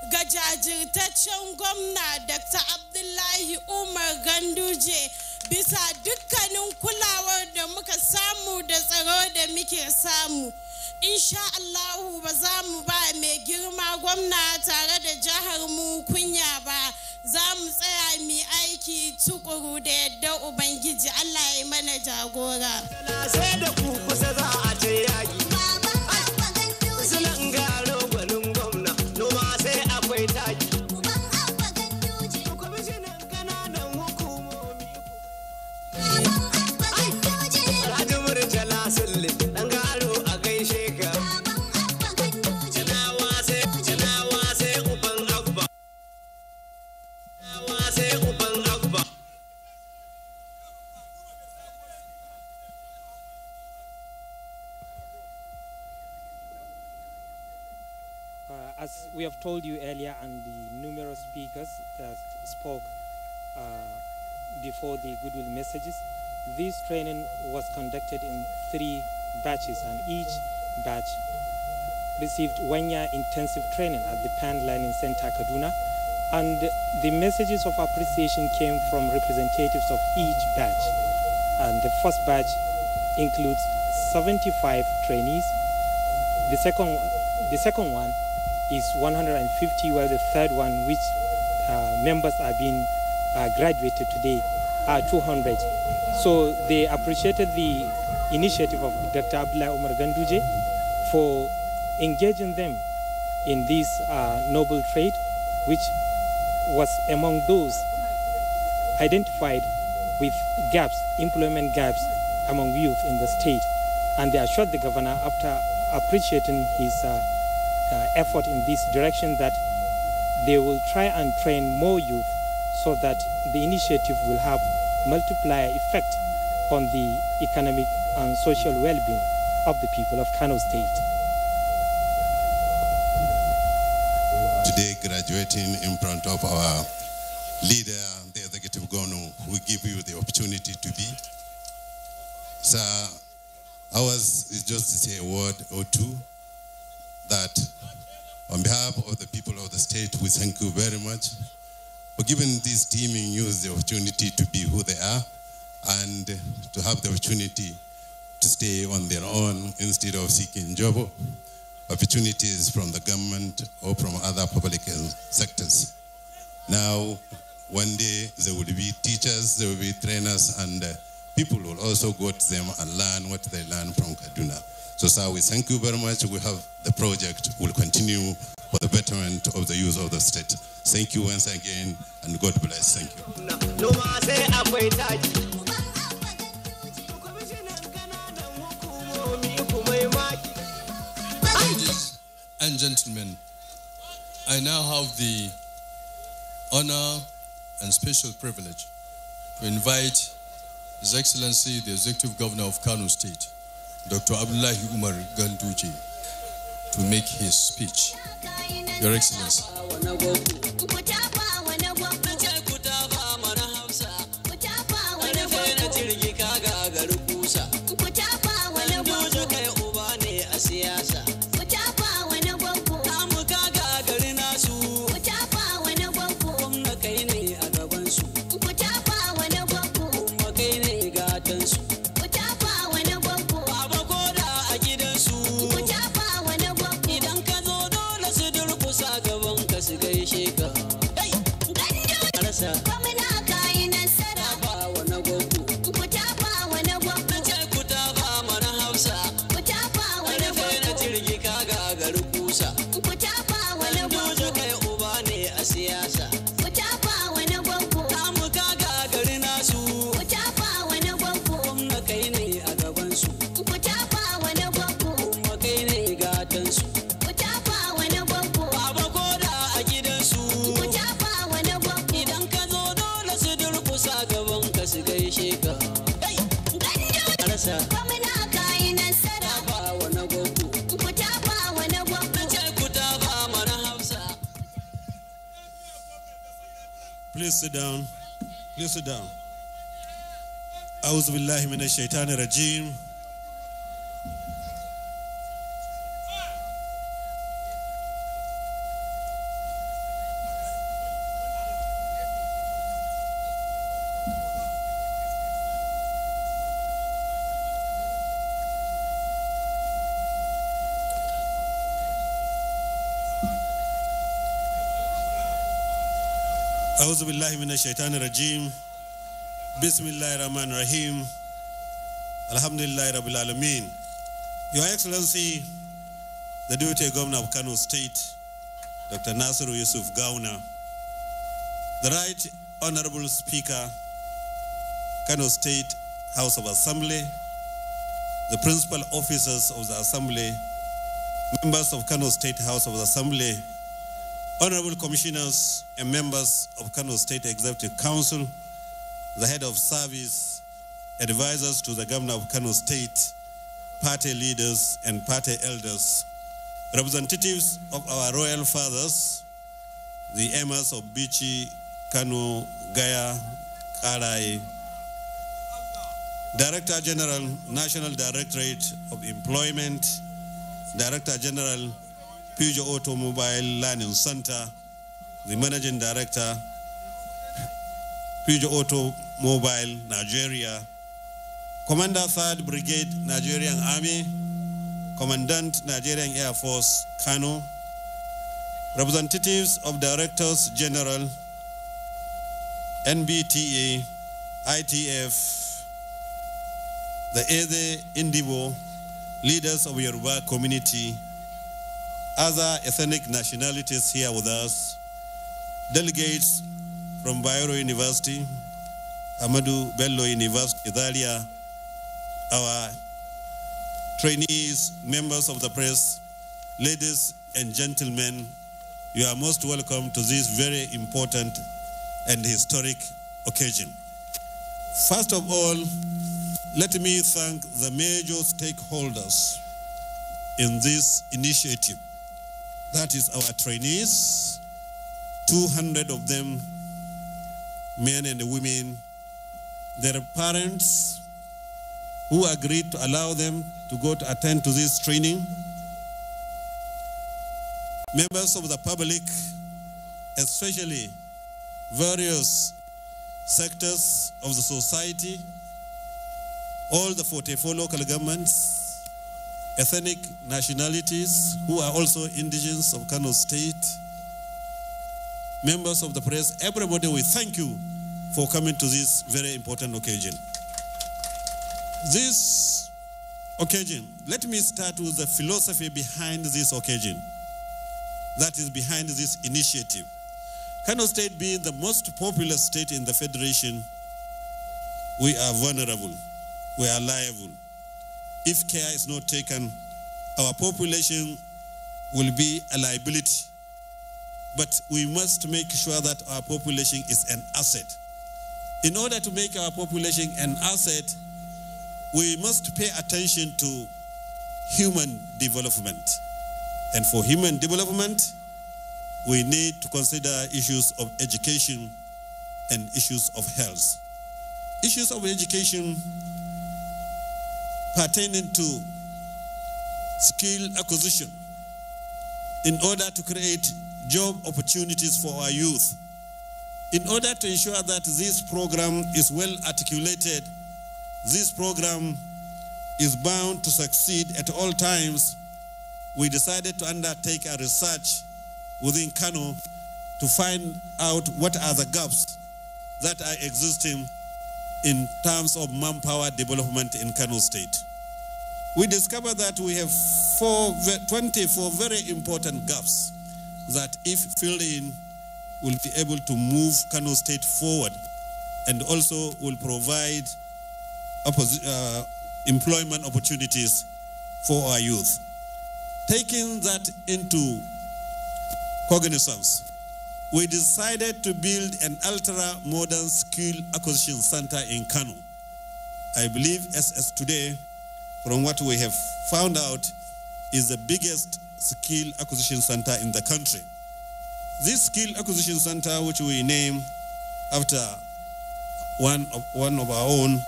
ga jajirtaccen gwamna Doctor Abdullahi Umar Ganduje bisa dukkanin kulawar da muka samu da tsaro da muke samu. Insha Allahu ba za mu ba mai girma gwamna tare da jihar mu kunya ba. Za mu tsaya mu aiki tukuru da yadda Ubangiji Allah ya mana jagora. Sai da ku kusa za a je yaki. As we have told you earlier, and the numerous speakers that spoke uh, before the goodwill messages, this training was conducted in three batches, and each batch received one year intensive training at the Pan Learning Center, Kaduna, and the messages of appreciation came from representatives of each batch. And the first batch includes seventy-five trainees. The second, the second one is one hundred fifty, while the third one, which uh, members are being uh, graduated today, are two hundred. So they appreciated the initiative of Doctor Abdullahi Umar Ganduje for engaging them in this uh, noble trade, which was among those identified with gaps, employment gaps among youth in the state. And they assured the governor, after appreciating his uh, Uh, effort in this direction, that they will try and train more youth so that the initiative will have multiplier effect on the economic and social well-being of the people of Kano State. Today, graduating in front of our leader, the executive governor, who give you the opportunity to be. So ours is just to say a word or two. That on behalf of the people of the state, we thank you very much for giving this team in youth the opportunity to be who they are and to have the opportunity to stay on their own instead of seeking job opportunities from the government or from other public sectors. Now, one day there will be teachers, there will be trainers, and people will also go to them and learn what they learn from Kaduna. So, sir, we thank you very much. We have the project will continue for the betterment of the youth of the state. Thank you once again, and God bless. Thank you. and gentlemen, I now have the honor and special privilege to invite His Excellency, the Executive Governor of Kano State, Doctor Abdullahi Umar Ganduje, to make his speech. Your Excellency. Please sit down. Please sit down. A'udhu billahi minash shaitani rajim. أعوذ بالله من الشيطان الرجيم بسم الله الرحمن الرحيم الحمد لله رب العالمين. Your Excellency, the Deputy Governor of Kano State, Doctor Nasiru Gawuna, the Right Honorable Speaker, Kano State House of Assembly, the Principal Officers of the Assembly, members of Kano State House of Assembly, Honorable Commissioners and members of Kano State Executive Council, the Head of Service, advisors to the Governor of Kano State, party leaders and party elders, representatives of our royal fathers, the emirs of Bichi, Kano, Gaya, Karaye, Director General, National Directorate of Employment, Director General, Peugeot Automobile Learning Center, the Managing Director, Peugeot Automobile Nigeria, Commander third Brigade Nigerian Army, Commandant Nigerian Air Force Kano, representatives of Directors General, N B T E, I T F, the Eze Indibo, leaders of Yoruba community, other ethnic nationalities here with us, delegates from Bayero University, Ahmadu Bello University, Italia, our trainees, members of the press, ladies and gentlemen, you are most welcome to this very important and historic occasion. First of all, let me thank the major stakeholders in this initiative. That is our trainees, two hundred of them, men and women, their parents who agreed to allow them to go to attend to this training, members of the public, especially various sectors of the society, all the forty-four local governments, ethnic nationalities who are also indigenous of Kano State, members of the press, everybody, we thank you for coming to this very important occasion. This occasion, let me start with the philosophy behind this occasion, that is behind this initiative. Kano State being the most populous state in the Federation, we are vulnerable, we are liable. If care is not taken, our population will be a liability. But we must make sure that our population is an asset. In order to make our population an asset, we must pay attention to human development. And for human development, we need to consider issues of education and issues of health. Issues of education pertaining to skill acquisition in order to create job opportunities for our youth. In order to ensure that this program is well articulated, this program is bound to succeed at all times, we decided to undertake a research within Kano to find out what are the gaps that are existing in terms of manpower development in Kano State. We discovered that we have four, twenty-four very important gaps that if filled in, will be able to move Kano State forward and also will provide uh, employment opportunities for our youth. Taking that into cognizance, we decided to build an ultra-modern skill acquisition center in Kano. I believe as today, from what we have found out, is the biggest skill acquisition center in the country. This skill acquisition center, which we name after one of, one of our own,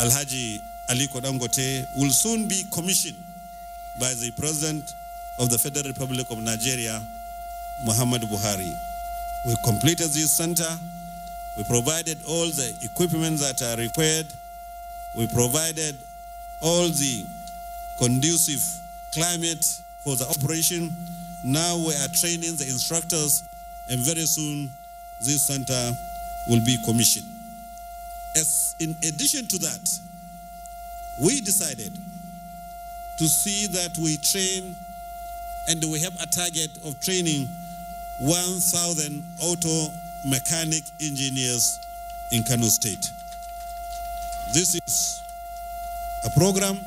Alhaji Aliko Dangote, will soon be commissioned by the President of the Federal Republic of Nigeria, Muhammadu Buhari. We completed this center. We provided all the equipment that are required. We provided all the conducive climate for the operation. Now we are training the instructors, and very soon this center will be commissioned. As in addition to that, we decided to see that we train, and we have a target of training one thousand auto mechanic engineers in Kano State. This is a program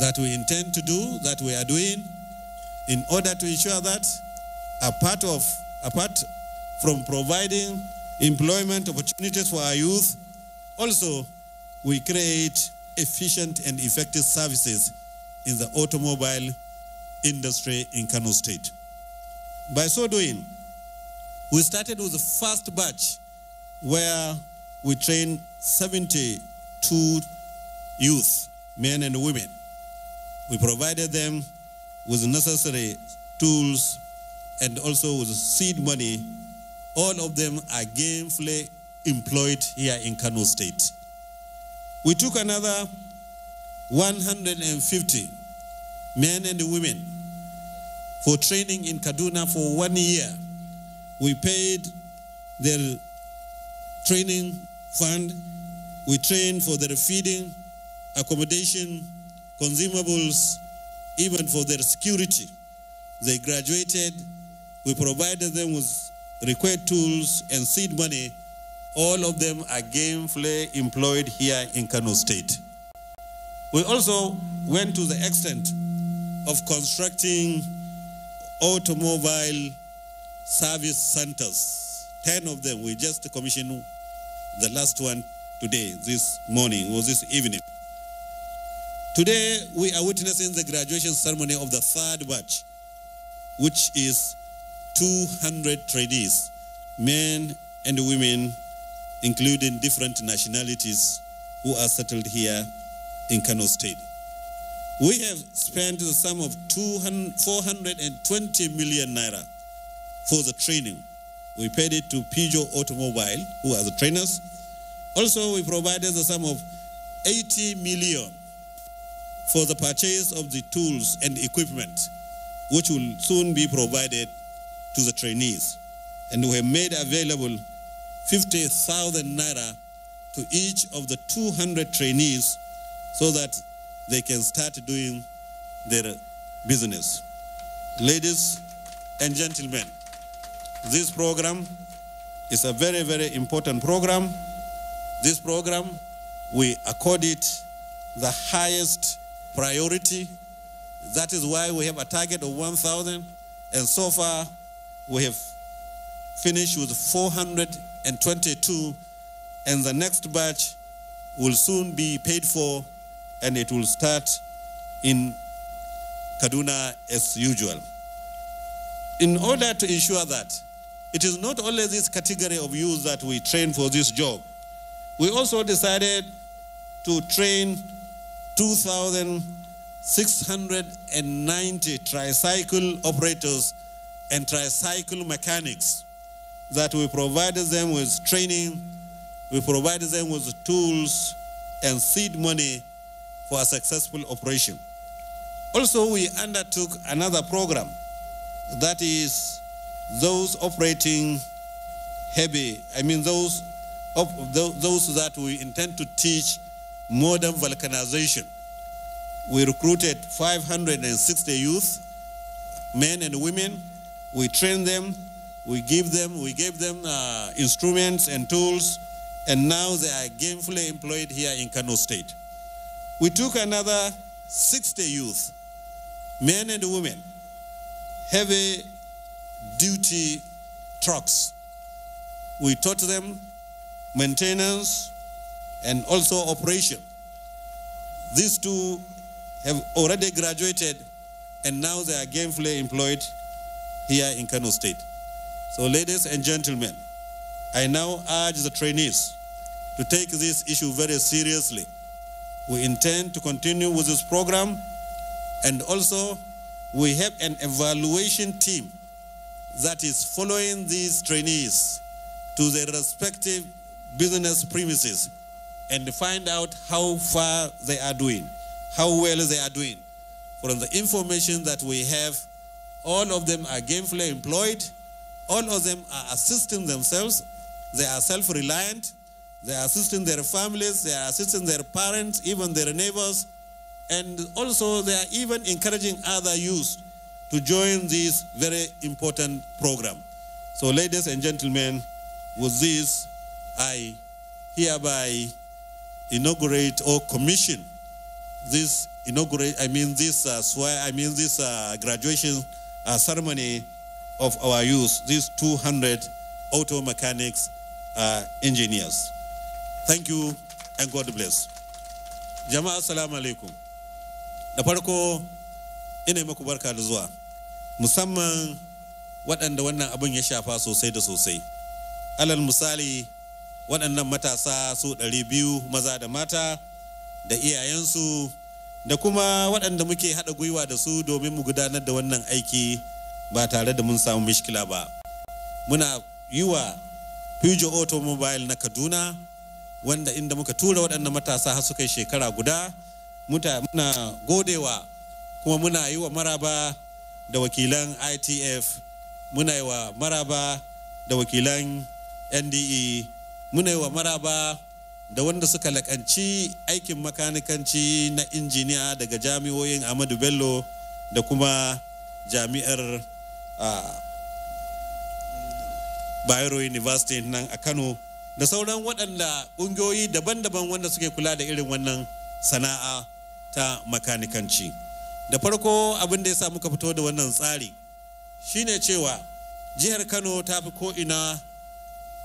that we intend to do, that we are doing, in order to ensure that apart, of, apart from providing employment opportunities for our youth, also we create efficient and effective services in the automobile industry in Kano State. By so doing, we started with the first batch where we trained seventy-two youth, men and women. We provided them with necessary tools and also with seed money. All of them are gainfully employed here in Kano State. We took another one hundred fifty men and women for training in Kaduna for one year. We paid their training fund. We trained for their feeding, accommodation, consumables, even for their security. They graduated. We provided them with required tools and seed money. All of them are gainfully employed here in Kano State. We also went to the extent of constructing automobile service centers. Ten of them. We just commissioned the last one today, this morning or this evening. Today, we are witnessing the graduation ceremony of the third batch, which is two hundred trainees, men and women, including different nationalities who are settled here in Kano State. We have spent the sum of four hundred twenty million naira for the training. We paid it to Peugeot Automobile, who are the trainers. Also, we provided the sum of eighty million for the purchase of the tools and equipment, which will soon be provided to the trainees. And we have made available fifty thousand naira to each of the two hundred trainees so that they can start doing their business. Ladies and gentlemen, this program is a very, very important program. This program, we accord it the highest priority. That is why we have a target of one thousand, and so far we have finished with four hundred twenty-two, and the next batch will soon be paid for, and it will start in Kaduna as usual. In order to ensure that, it is not only this category of youth that we train for this job. We also decided to train two thousand six hundred ninety tricycle operators and tricycle mechanics, that we provided them with training, we provided them with tools and seed money for a successful operation. Also, we undertook another program, that is those operating heavy, I mean those, of those that we intend to teach modern vulcanization. We recruited five hundred sixty youth, men and women. We trained them, we give them, we gave them uh, instruments and tools, and now they are gainfully employed here in Kano State. We took another sixty youth, men and women, heavy duty trucks. We taught them maintenance and also operation. These two have already graduated, and now they are gainfully employed here in Kano State. So ladies and gentlemen, I now urge the trainees to take this issue very seriously. We intend to continue with this program, and also we have an evaluation team that is following these trainees to their respective business premises and find out how far they are doing, how well they are doing. From the information that we have, all of them are gainfully employed, all of them are assisting themselves, they are self-reliant, they are assisting their families, they are assisting their parents, even their neighbors, and also they are even encouraging other youth to join this very important program. So ladies and gentlemen, with this, I hereby inaugurate or commission this inaugurate, I mean this uh, swear, I mean this uh, graduation uh, ceremony of our youth, these two hundred auto mechanics uh, engineers. Thank you and God bless. Jama'a assalamu alaikum. Da farko ina muku barka da zuwa, musamman waɗanda wannan abin ya shafa sosai da sosai. Alal misali waɗannan matasa su ɗari biyu maza da mata da iyayensu da kuma waɗanda muke haɗa gwiwa da su domin mu gudanar da wannan aiki ba tare da mun samu mishkila ba. Muna yiwa Peugeot Automobile na Kaduna, wanda inda muka tura waɗannan matasa har su kai shekara guda, muna godewa kuma muna yiwa maraba da wakilan I T F, muna yiwa maraba da wakilan N D E, muna yiwa maraba da wanda suka lakanci aikin makanikanci na injiniya daga jami'oyin Ahmadu Bello da kuma jami'ar uh, Bayero University nan a Kano da sauran waɗanda ƙungiyoyi daban-daban wanda suke kula da irin wannan sana'a ta makanikanci. Da farko abin da ya sa muka fito da wannan tsari shine cewa jihar Kano ta fi ko ina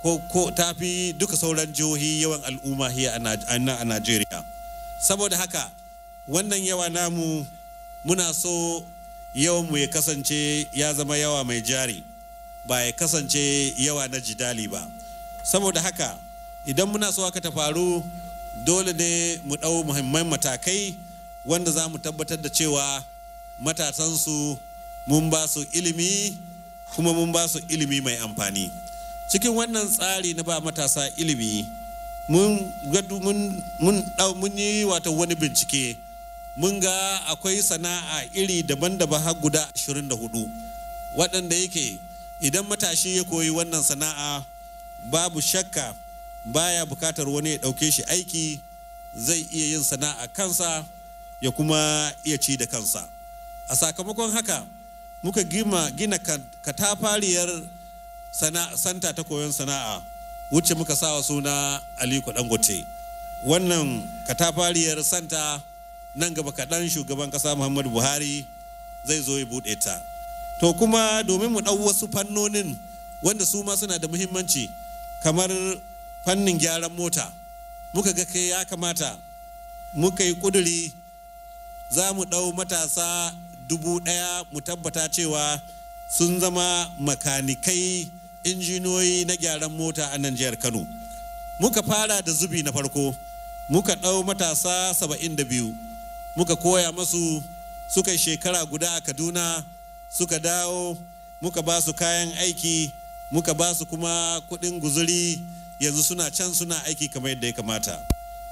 ko ko ta fi duka sauran jihohi yawan al'umma hiya a Nigeria. Saboda haka wannan yawa namu muna so yawan mu ya kasance ya zama yawa mai jari, ba ya kasance yawa na jidali ba. Saboda haka idan muna so haka ta faru, dole ne mu dau muhimman matakai wanda za mu tabbatar da cewa matasansu mun ba su ilimi, kuma mun ba su ilimi mai amfani. Cikin wannan tsari na ba matasa ilimi, mun gadu mun mun mun yi wato wani bincike, mun ga akwai sana'a iri daban-daban har guda ashirin da hudu waɗanda yake idan matashi ya koyi wannan sana'a babu shakka baya bukatar wani ya dauke shi aiki, zai iya yin sana'a kansa ya kuma iya ci da kansa. A sakamakon haka muka gima gina katafariyar sana'a santa ta koyon sana'a wacce muka sawa suna Aliko Dangote. Wannan katafariyar santa nan gaba kaɗan shugaban ƙasa Muhammadu Buhari zai zo ya buɗe ta. To kuma domin mu ɗau wasu fannonin wanda su ma suna da muhimmanci kamar fannin gyaran mota, muka ga kai ya kamata muka yi ƙuduri za mu ɗau matasa dubu ɗaya mu tabbata cewa sun zama makanikai injiniyoyi na gyaran mota a nan jihar Kano. Muka fara da zubi na farko, muka ɗau matasa saba'in da biyu muka koya masu, suka yi shekara guda a Kaduna suka dawo, muka ba su kayan aiki, muka ba su kuma kuɗin guzuri, yanzu suna can suna aiki kamar yadda ya kamata.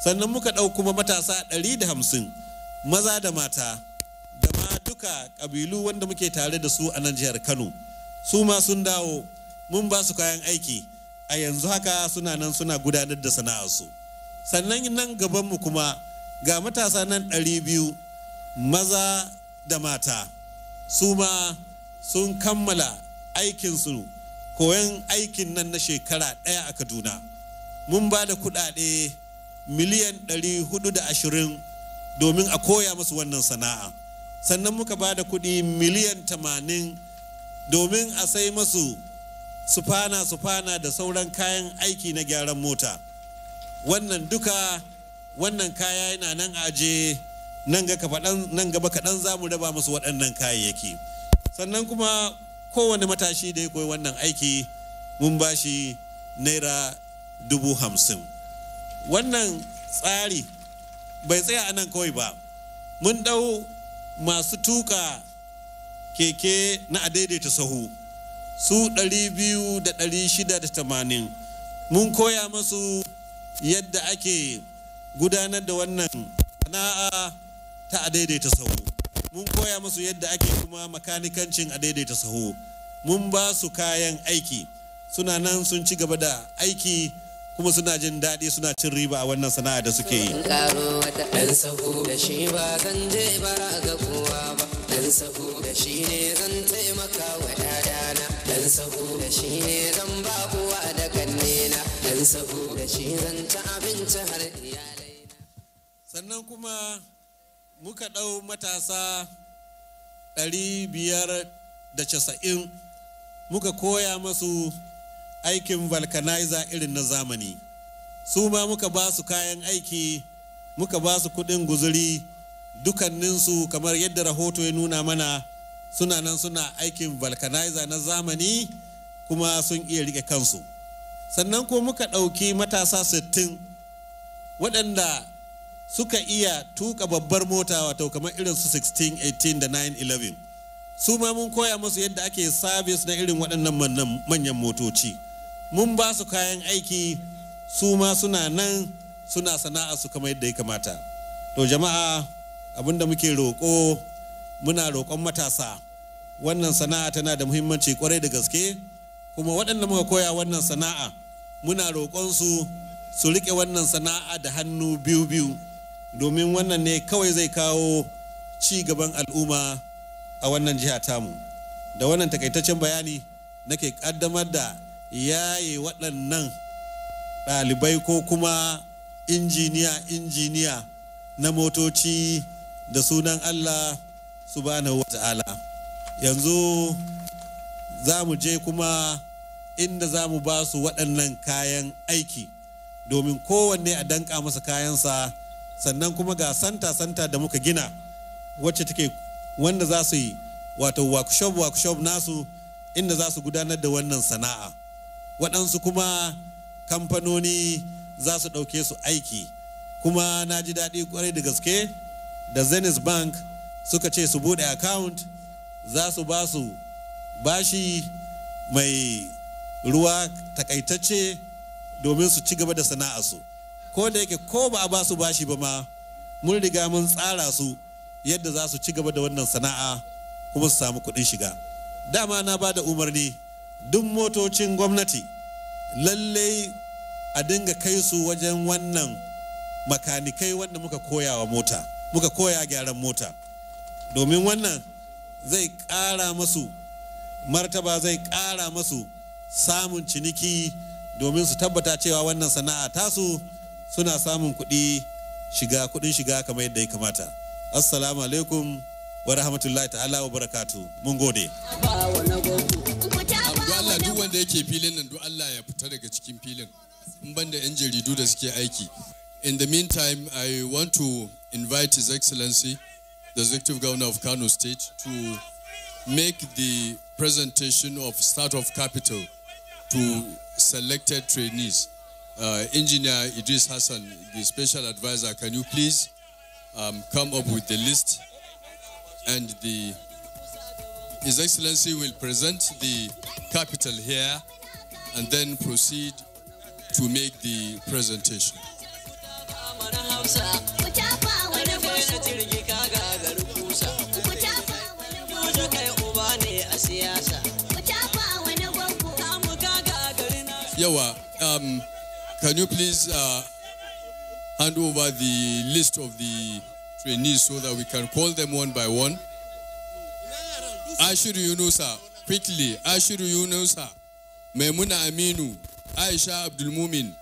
Sannan muka ɗau kuma matasa ɗari da hamsin maza da mata da ma duka ƙabilu wanda muke tare da su a nan jihar Kano, su ma sun dawo mun ba su kayan aiki, a yanzu haka suna nan suna gudanar da sana'arsu. Sannan nan gabanmu kuma ga matasa nan ɗari biyu maza da mata, su ma sun kammala aikinsu koyon aikin nan na shekara ɗaya a Kaduna. Mun ba da kuɗaɗe miliyan ɗari hudu da ashirin domin a koya musu wannan sana'a. Sannan muka ba da kuɗi miliyan tamanin domin a sai masu sufana sufana da sauran kayan aiki na gyaran mota. Wannan duka wannan kaya yana nan aje, nan gaba kaɗan za mu raba musu waɗannan kayayyaki. Sannan kuma kowane matashi da ya koyi wannan aiki mun ba shi naira dubu hamsin. Wannan tsari bai tsaya a nan kawai ba, mun ɗau masu tuka keke na adaidaita sahu su ɗari biyu da ɗari shida da tamanin, mun koya masu yadda ake gudanar da wannan sana'a ta adaidaita sahu, mun koya masu yadda ake kuma makanikancin adaidaita sahu, mun ba su kayan aiki, suna nan sun ci gaba da aiki kuma suna jin daɗi, suna cin riba a wannan sana'a da suke yi. Dan sahu da shi ne zan taimaka wa ƴaƴana, dan sahu da shi ne zan ba kowa da kannena, dan sahu da shi zan ta abinci har iyalai. Sannan kuma muka ɗau matasa ɗari biyar da casa'in muka koya masu aikin vulcanizer irin na zamani, su ma muka ba su kayan aiki, muka ba su kuɗin guzuri, dukanninsu kamar yadda rahoto ya nuna mana suna nan suna aikin vulcanizer na zamani kuma sun iya rike kansu. Sannan ko muka ɗauki matasa sittin waɗanda suka iya tuka babbar mota, wato kamar irin su sixteen, eighteen da nine eleven, su ma mun koya musu yadda ake service na irin waɗannan manyan motoci, mun ba su kayan aiki, su ma suna nan suna sana'a su kamar yadda ya kamata. To jama'a, abinda muke roƙo, muna roƙon matasa, wannan sana'a tana da muhimmanci kwarai da gaske, kuma waɗanda muka koya wannan sana'a muna roƙon su su riƙe wannan sana'a da hannu biyu biyu, domin wannan ne kawai zai kawo ci gaban al'umma a wannan jiha tamu. Da wannan takaitaccen bayani nake ƙaddamar da yaye waɗannan ɗalibai ko kuma injiniya injiniya na motoci da sunan Allah subhanahu wa ta'ala. Yanzu za mu je kuma inda za mu ba su waɗannan kayan aiki domin kowanne a danka masa kayansa. Sannan kuma ga santa-santa da muka gina wacce take wanda za su yi wato workshop-workshop nasu inda za su gudanar da wannan sana'a. Waɗansu kuma kamfanoni za su ɗauke su aiki. Kuma na ji daɗi kwarai da gaske da Zenith Bank suka ce su bude account, za su ba su bashi mai ruwa takaitacce domin su ci gaba da sana'arsu. Ko da yake ko ba a ba su bashi ba ma, mun riga mun tsara su yadda za su ci gaba da wannan sana'a kuma su samu kuɗin shiga. Dama na ba da umarni duk motocin gwamnati lallai a dinga kai su wajen wannan makanikai wanda muka koya wa mota. muka koya gyaran mota, domin wannan zai ƙara masu martaba, zai ƙara masu samun ciniki domin su tabbata cewa wannan sana'a tasu suna samun kuɗi shiga kuɗin shiga kamar yadda ya kamata. Assalamu alaikum wa rahmatullahi ta'ala wa barakatuh. Mun gode. Allah duk wanda yake filin nan duk Allah ya fita daga cikin filin in banda yan jaridu da suke aiki. In the meantime, I want to invite His Excellency the Executive Governor of Kano State to make the presentation of start of capital to selected trainees. Uh, Engineer Idris Hassan, the special advisor, can you please um, come up with the list? And the His Excellency will present the capital here and then proceed to make the presentation. Yawa, um, can you please uh, hand over the list of the trainees so that we can call them one by one? Ashiru Yunusa, quickly. Ashiru Yunusa, Maimuna Aminu, Aisha Abdul Mumin,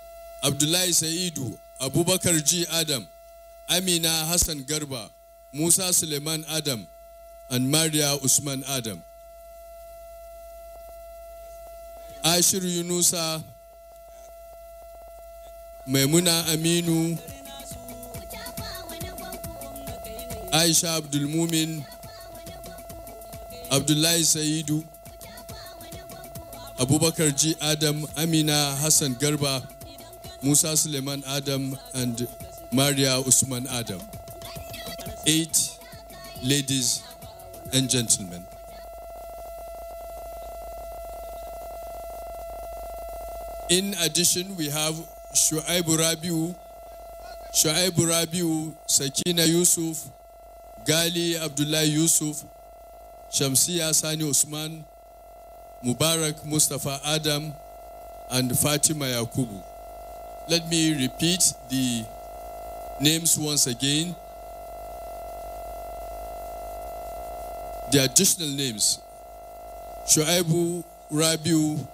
Abdullahi Saidu, Abubakar G. Adam, Amina Hassan Garba, Musa Suleiman Adam, and Maria Usman Adam. Ashiru Yunusa, Maimuna Aminu, Aisha Abdul Mumin, Abdullahi Saidu, Abubakar G. Adam, Amina Hassan Garba, Musa Suleiman Adam, and Maria Usman Adam. Eight ladies and gentlemen. In addition, we have Shuaibu Rabiu, Shuaibu Rabiu, Sakina Yusuf, Gali Abdullahi Yusuf, Shamsiya Sani Usman, Mubarak Mustafa Adam, and Fatima Yakubu. Let me repeat the names once again. The additional names: Shuaibu Rabiu,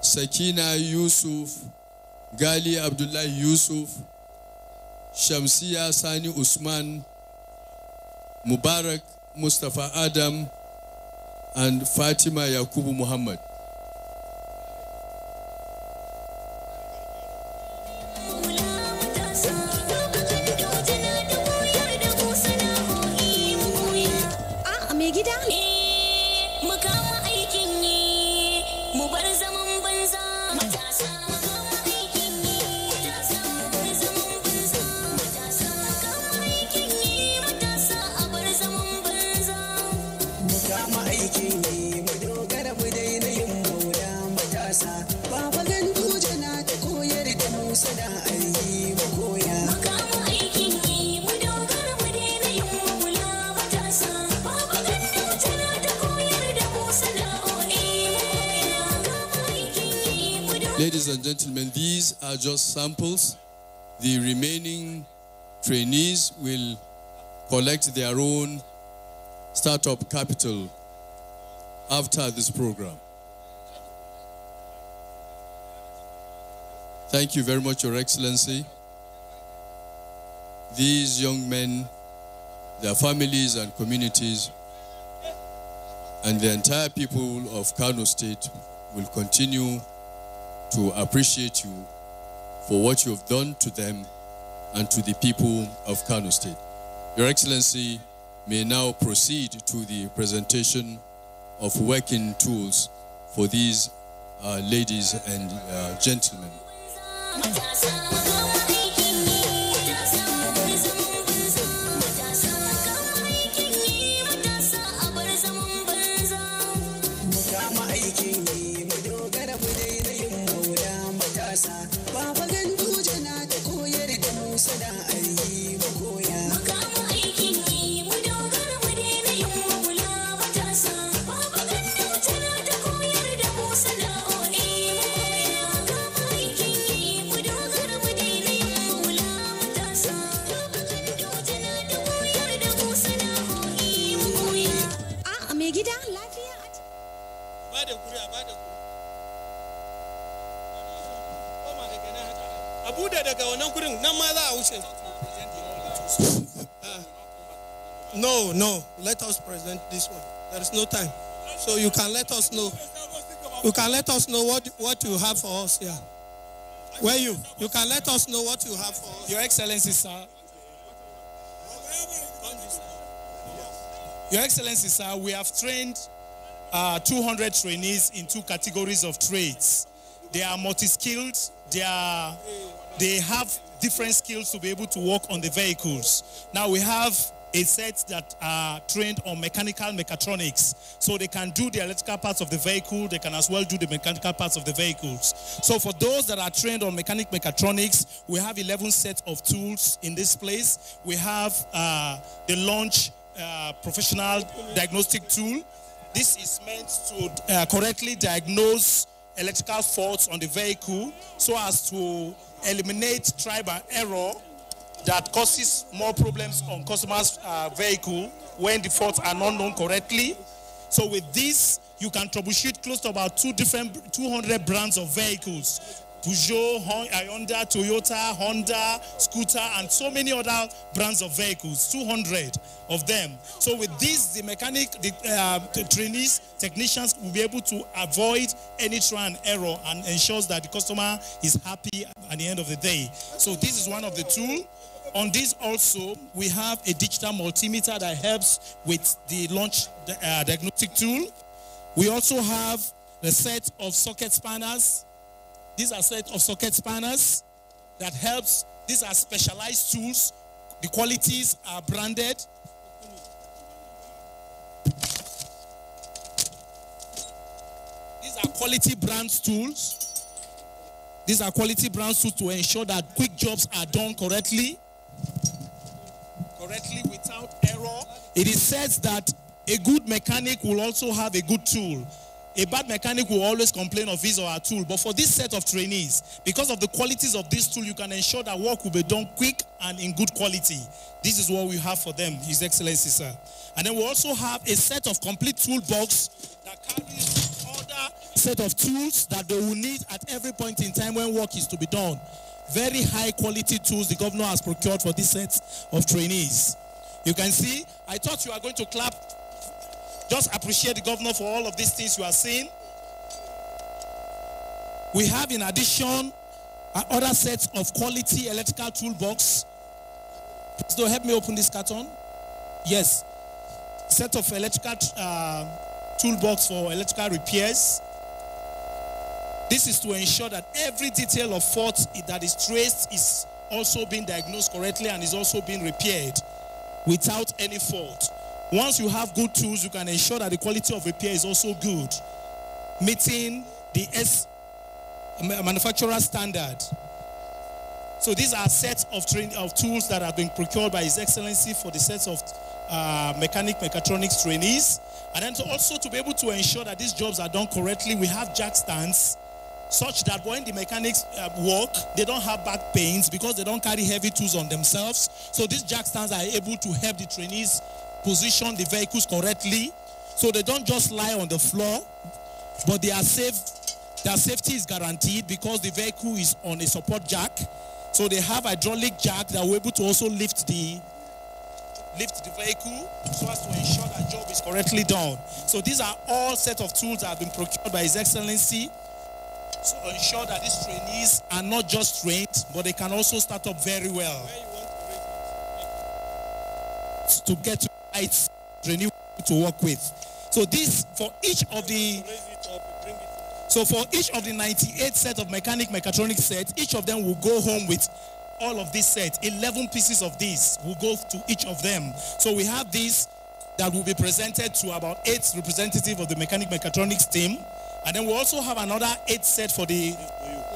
Sakina Yusuf, Gali Abdullah Yusuf, Shamsiya Sani Usman, Mubarak Mustafa Adam, and Fatima Yakubu Muhammad. Ladies and gentlemen, these are just samples. The remaining trainees will collect their own startup capital after this program. Thank you very much, Your Excellency. These young men, their families and communities, and the entire people of Kano State will continue to appreciate you for what you have done to them and to the people of Kano State. Your Excellency may now proceed to the presentation of working tools for these uh, ladies and uh, gentlemen. No, no. Let us present this one. There is no time. So you can let us know. You can let us know what what you have for us here. Where you? You can let us know what you have for us. Your Excellency, sir. Your Excellency, sir, we have trained uh, two hundred trainees in two categories of trades. They are multi-skilled. They are, they have different skills to be able to work on the vehicles. Now we have a set that are trained on mechanical mechatronics. So they can do the electrical parts of the vehicle. They can as well do the mechanical parts of the vehicles. So for those that are trained on mechanic mechatronics, we have eleven sets of tools in this place. We have uh, the launch uh, professional diagnostic tool. This is meant to uh, correctly diagnose electrical faults on the vehicle so as to eliminate trial by error that causes more problems on customers' uh, vehicle when the faults are not known correctly. So with this, you can troubleshoot close to about two different two hundred brands of vehicles. Peugeot, Hyundai, Toyota, Honda, Scooter, and so many other brands of vehicles, two hundred of them. So with this, the mechanic, the, uh, the trainees, technicians will be able to avoid any trial and error and ensures that the customer is happy at the end of the day. So this is one of the tools. On this also, we have a digital multimeter that helps with the launch uh, diagnostic tool. We also have the set of socket spanners. These are set of socket spanners that helps. These are specialized tools. The qualities are branded. These are quality brands tools. These are quality brands tools to ensure that quick jobs are done correctly, correctly without error. It is said that a good mechanic will also have a good tool. A bad mechanic will always complain of his or her tool, but for this set of trainees, because of the qualities of this tool, you can ensure that work will be done quick and in good quality. This is what we have for them, His Excellency, sir. And then we also have a set of complete toolbox that carries other set of tools that they will need at every point in time when work is to be done. Very high quality tools the governor has procured for this set of trainees. You can see, I thought you were going to clap. Just appreciate the governor for all of these things you are seeing. We have, in addition, other sets of quality electrical toolbox. Please don't help me open this carton. Yes. Set of electrical uh, toolbox for electrical repairs. This is to ensure that every detail of fault that is traced is also being diagnosed correctly and is also being repaired without any fault. Once you have good tools, you can ensure that the quality of repair is also good, meeting the S manufacturer standard. So these are sets of, train of tools that have been procured by His Excellency for the sets of uh, mechanic mechatronics trainees. And then to also to be able to ensure that these jobs are done correctly, we have jack stands, such that when the mechanics uh, work, they don't have back pains because they don't carry heavy tools on themselves. So these jack stands are able to help the trainees position the vehicles correctly, so they don't just lie on the floor, but they are safe. Their safety is guaranteed because the vehicle is on a support jack. So they have hydraulic jack that were able to also lift the lift the vehicle so as to ensure that job is correctly done. So these are all set of tools that have been procured by His Excellency so ensure that these trainees are not just trained, but they can also start up very well to get to trainee to work with. So this for each of the so for each of the ninety-eight set of mechanic mechatronic sets, each of them will go home with all of this set. eleven pieces of this will go to each of them. So we have this that will be presented to about eight representatives of the mechanic mechatronics team, and then we also have another eight set for the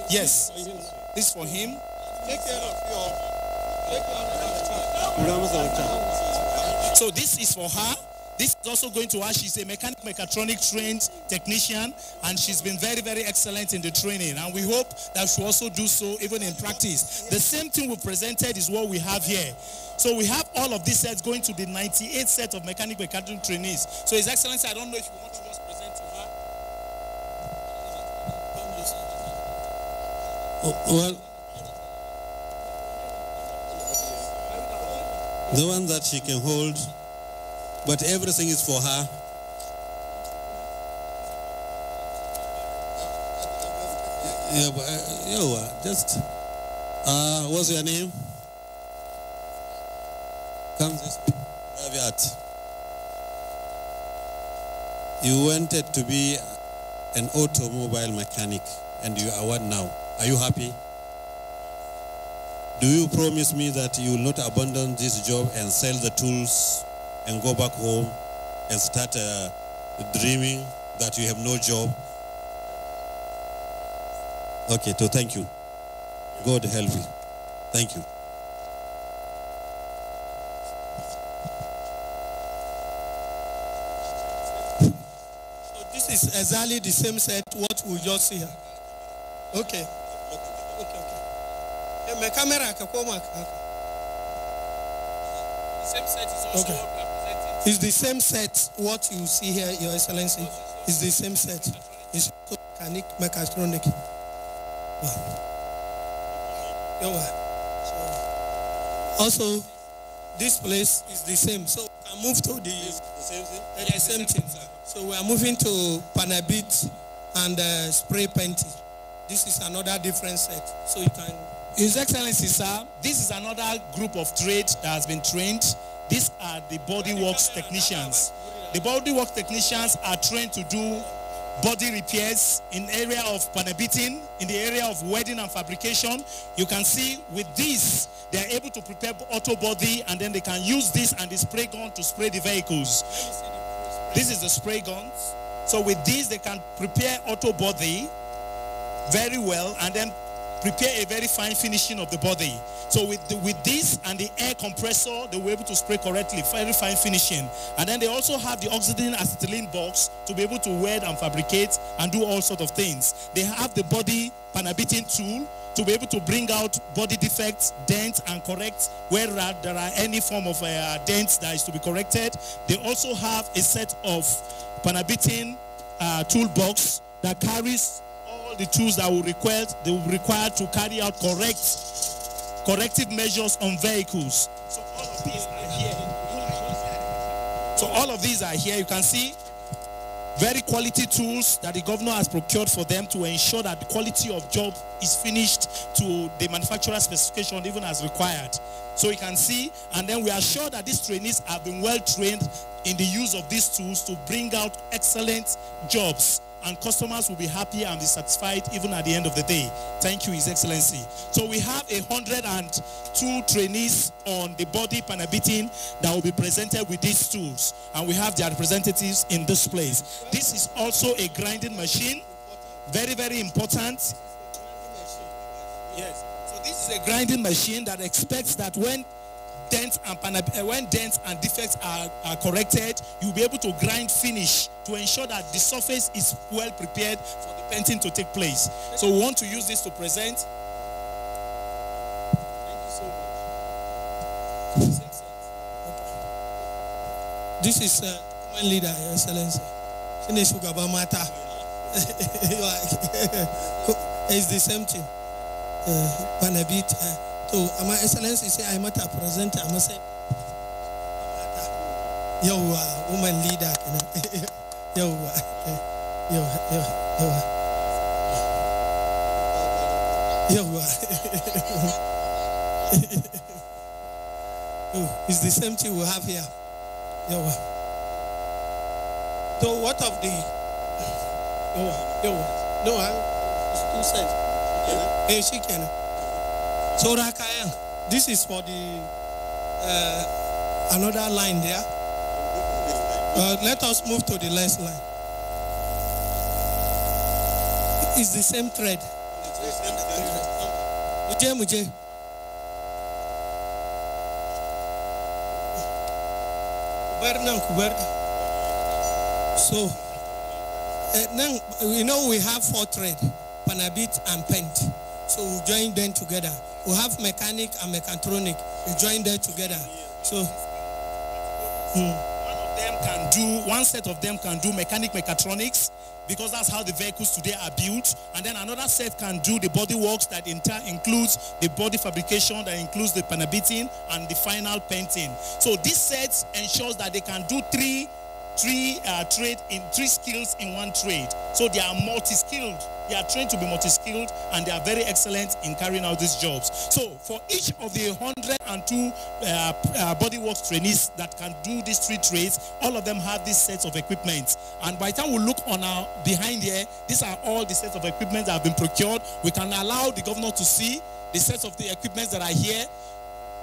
yes. This for him. Take care of your. Take care of your. So this is for her. This is also going to her. She's a mechanic mechatronic trained technician, and she's been very, very excellent in the training. And we hope that she also do so even in practice. The same thing we presented is what we have here. So we have all of these sets going to the ninety-eight set of mechanic mechatronic trainees. So His Excellency, I don't know if you want to just present to her. Oh, well. The one that she can hold but everything is for her. Yeah, but, yeah, just, uh, what's your name? Come this way. Where are you at? You wanted to be an automobile mechanic, and you are one now. Are you happy? Do you promise me that you will not abandon this job and sell the tools and go back home and start uh, dreaming that you have no job? Okay, so thank you. God help you. Thank you. So this is exactly the same set what we just see here. Okay. Okay, okay. Yeah, my camera can come back. The same set is also okay. Represented. It's the same set what you see here, Your Excellency. It's the same set. It's mechanic, mechatronic. Also, this place is the same, so I move to the, the same thing. Uh, the same thing. So we are moving to Panabit and uh, spray painting. This is another different set, so you can. His Excellency, sir, this is another group of trade that has been trained. These are the body works technicians. The body works technicians are trained to do body repairs in the area of panabiting, in the area of welding and fabrication. You can see with this, they are able to prepare auto body, and then they can use this and the spray gun to spray the vehicles. This is the spray guns. So with this, they can prepare auto body very well, and then prepare a very fine finishing of the body. So with the, with this and the air compressor, they were able to spray correctly, very fine finishing. And then they also have the oxygen acetylene box to be able to weld and fabricate and do all sorts of things. They have the body panabiting tool to be able to bring out body defects, dents, and correct where there are any form of uh, dents that is to be corrected. They also have a set of panabiting uh, toolbox that carries the tools that will require they will require to carry out correct corrective measures on vehicles. So all of these are here. So all of these are here. You can see very quality tools that the governor has procured for them to ensure that the quality of job is finished to the manufacturer's specification, even as required. So you can see, and then we are sure that these trainees have been well trained in the use of these tools to bring out excellent jobs, and customers will be happy and be satisfied even at the end of the day. Thank you, His Excellency. So we have a hundred and two trainees on the body panabiting that will be presented with these tools, and we have their representatives in this place. This is also a grinding machine, very, very important. Yes. So this is a grinding machine that expects that when dents and panab when dents and defects are, are corrected, you'll be able to grind finish to ensure that the surface is well prepared for the painting to take place. So we want to use this to present. Thank you so much. This is uh, my leader, Your Excellency. It's the same thing. Uh, Panabit. Uh, So, my Excellency say I must present. I must say, yo, woman leader, yo, yo, yo, yo, yo. It's the same thing we have here. Yo. So, what of the? Yo, yo, no, I'm too sad. Hey, she can. So Rakaya, this is for the uh, another line there. Uh, let us move to the last line. It's the same thread. Muje, muje. So, uh, now we know we have four threads: panabit and paint. So we join them together. We have mechanic and mechatronic. We join them together. So, mm. them can do, one set of them can do mechanic mechatronics, because that's how the vehicles today are built. And then another set can do the body works that in includes the body fabrication, that includes the panabiting and the final painting. So this set ensures that they can do three three uh, trade in three skills in one trade. So they are multi-skilled. They are trained to be multi-skilled, and they are very excellent in carrying out these jobs. So for each of the one hundred and two uh, uh, bodyworks trainees that can do these three trades, all of them have these sets of equipment. And by the time we look on our behind here, these are all the sets of equipment that have been procured. We can allow the governor to see the sets of the equipment that are here.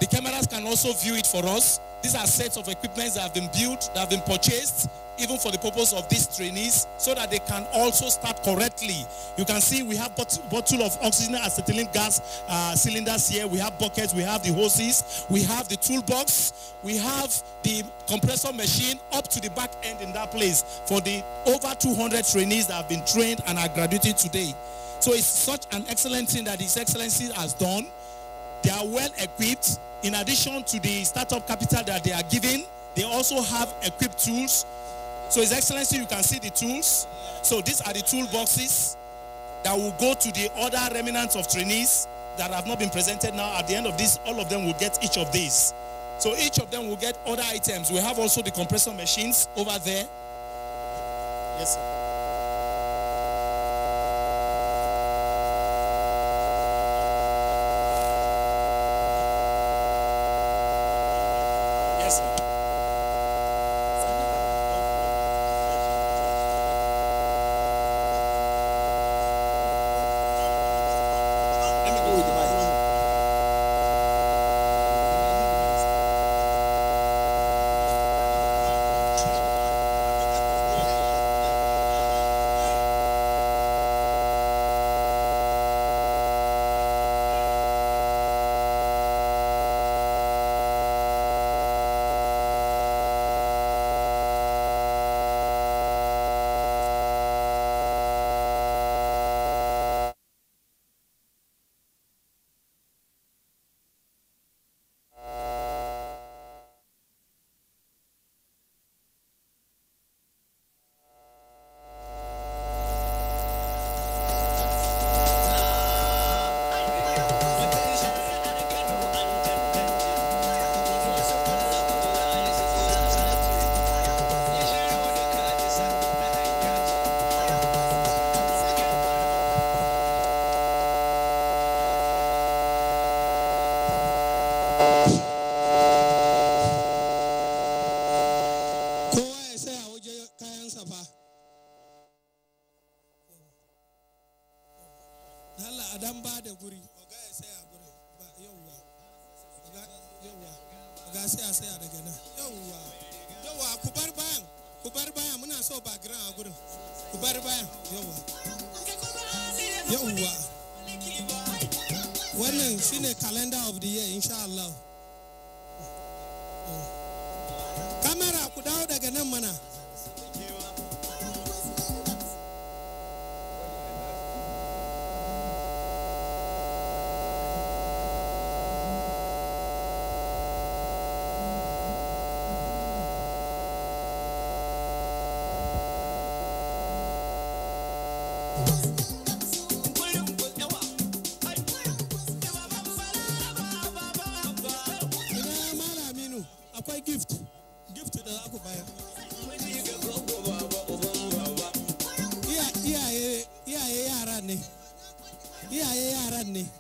The cameras can also view it for us. These are sets of equipment that have been built, that have been purchased, even for the purpose of these trainees, so that they can also start correctly. You can see we have bottle of oxygen acetylene gas uh, cylinders here. We have buckets, we have the hoses, we have the toolbox, we have the compressor machine up to the back end in that place for the over two hundred trainees that have been trained and are graduating today. So it's such an excellent thing that His Excellency has done. They are well equipped. In addition to the startup capital that they are giving, they also have equipped tools. So His Excellency, you can see the tools. So these are the tool boxes that will go to the other remnants of trainees that have not been presented now. At the end of this, all of them will get each of these. So each of them will get other items. We have also the compressor machines over there. Yes, sir.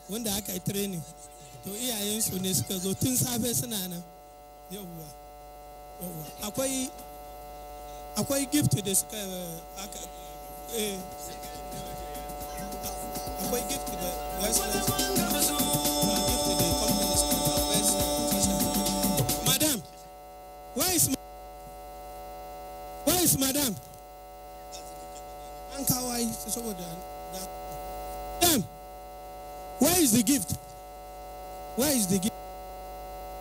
Wanda aka yi training to iyayensu ne suka zo tun safe suna nan yawwa akwai akwai gift da suka aka eh akwai gift da madam where is where is madam an kawai saboda madam where is the gift? Where is the gift?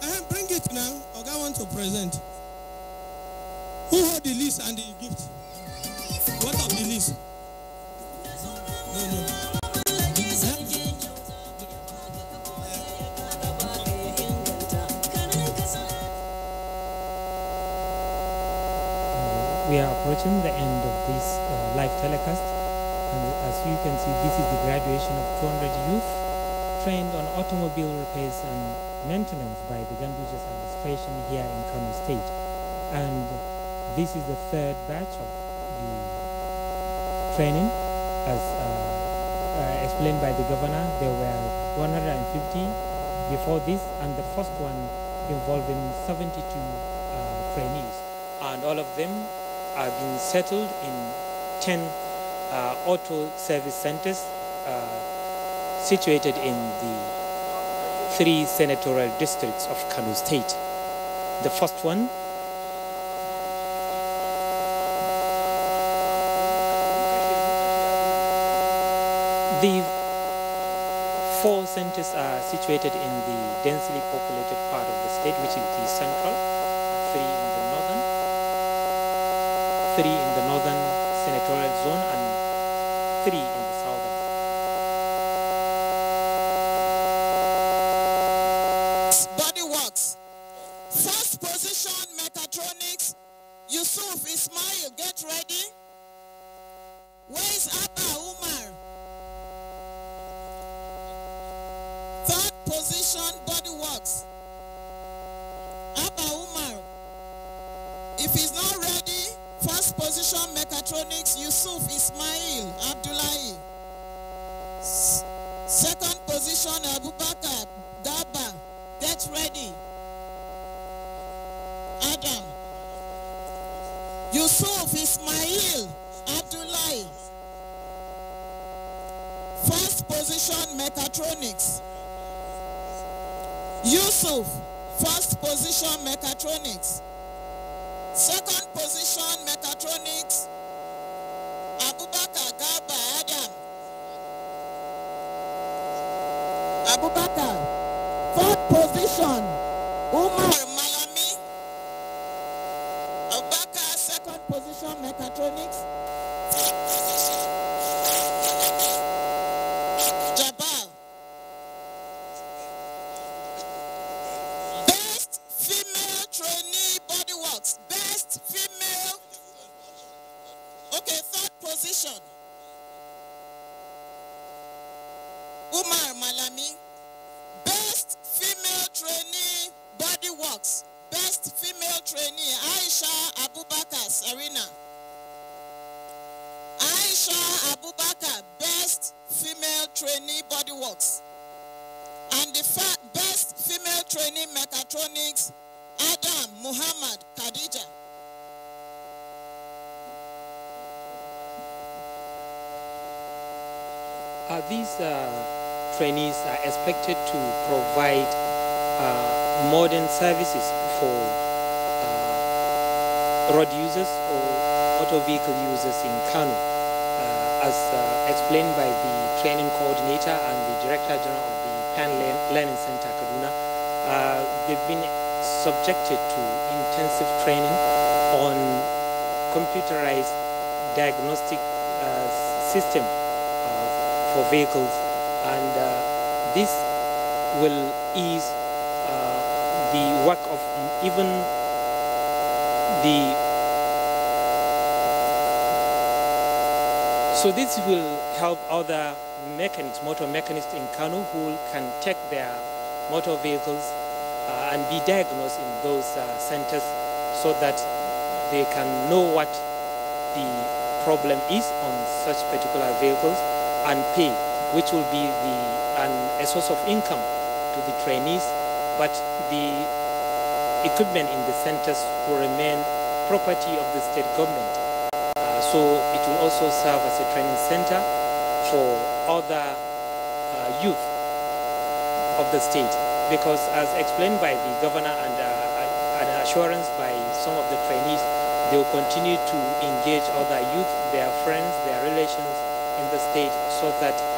Uh, bring it now. Oga want to present. Who hold the list and the gift? What of the list? No, no. Huh? We are approaching the end of this uh, live telecast, and as you can see, this is the graduation of two hundred youth trained on automobile repairs and maintenance by the Ganduje's administration here in Kano State. And this is the third batch of the training. As uh, uh, explained by the governor, there were one hundred fifty before this, and the first one involving seventy-two uh, trainees, and all of them have been settled in ten uh, auto service centers uh, situated in the three senatorial districts of Kano State. The first one The four centers are situated in the densely populated part of the state, which is the central, three in the northern, three in the northern senatorial zone, and three in the southern. Body works. First position, mechatronics. Yusuf Ismail, get ready. Where is Abba Umar? Third position, body works. Abba Umar. If he's not ready, first position, mechatronics, Yusuf Ismail Abdullahi. S second position, Abubakar Garba. Get ready. Adam. Yusuf Ismail Abdullahi. First position, mechatronics. Yusuf, first position, mechatronics. Second position, mechatronics, Abubakar Garba Adam. Abubakar. Fourth position, Umar Malami. Abubakar, second position, mechatronics. Third position, Jabal. Position. Umar Malami, best female trainee body works, best female trainee Aisha Abubakar Sarina. Aisha Abubakar, best female trainee body works, and the best female trainee mechatronics Adam Muhammad Khadija. Uh, these uh, trainees are expected to provide uh, modern services for uh, road users or motor vehicle users in Kano, uh, as uh, explained by the training coordinator and the director general of the Pan Learning Center, Kaduna. Uh, they've been subjected to intensive training on computerized diagnostic uh, system for vehicles, and uh, this will ease uh, the work of even the so this will help other mechanics, motor mechanics in Kano, who can check their motor vehicles uh, and be diagnosed in those uh, centers, so that they can know what the problem is on such particular vehicles and pay, which will be the an, a source of income to the trainees, but the equipment in the centers will remain property of the state government. Uh, so it will also serve as a training center for other uh, youth of the state, because as explained by the governor and uh, an assurance by some of the trainees, they will continue to engage other youth, their friends, their relations in the state, so that uh,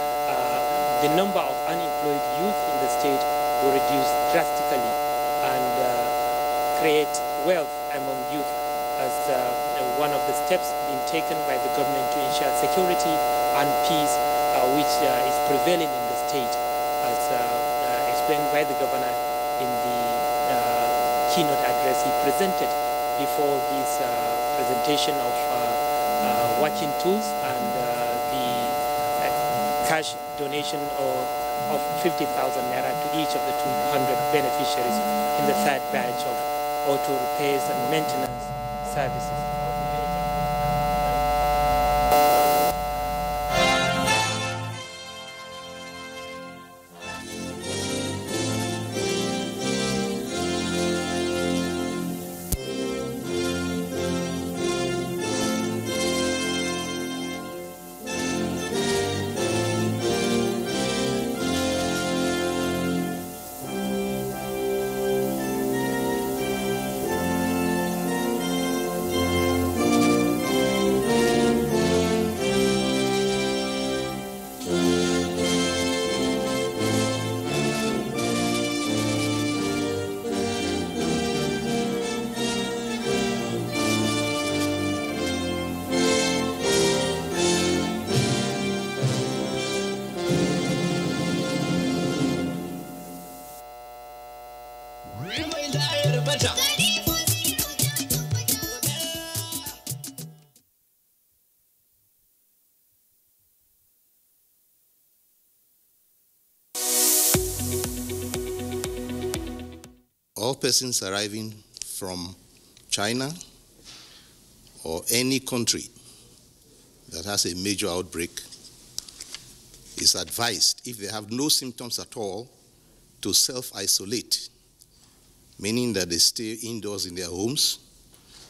the number of unemployed youth in the state will reduce drastically and uh, create wealth among youth as uh, one of the steps being taken by the government to ensure security and peace, uh, which uh, is prevailing in the state, as uh, uh, explained by the governor in the uh, keynote address he presented before these uh, presentation of uh, uh, working tools and uh, the uh, cash donation or, of fifty thousand naira to each of the two hundred beneficiaries in the third batch of auto repairs and maintenance services. All persons arriving from China or any country that has a major outbreak is advised, if they have no symptoms at all, to self-isolate, meaning that they stay indoors in their homes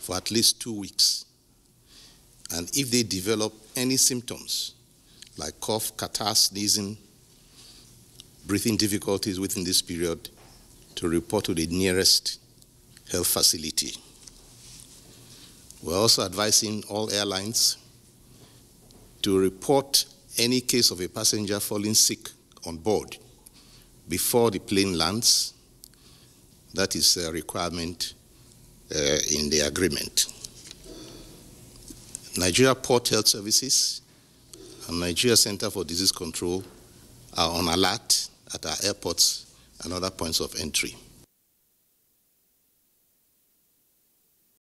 for at least two weeks. And if they develop any symptoms, like cough, catarrh, sneezing, breathing difficulties within this period, to report to the nearest health facility. We're also advising all airlines to report any case of a passenger falling sick on board before the plane lands. That is a requirement uh, in the agreement. Nigeria Port Health Services and Nigeria Center for Disease Control are on alert at our airports and other points of entry.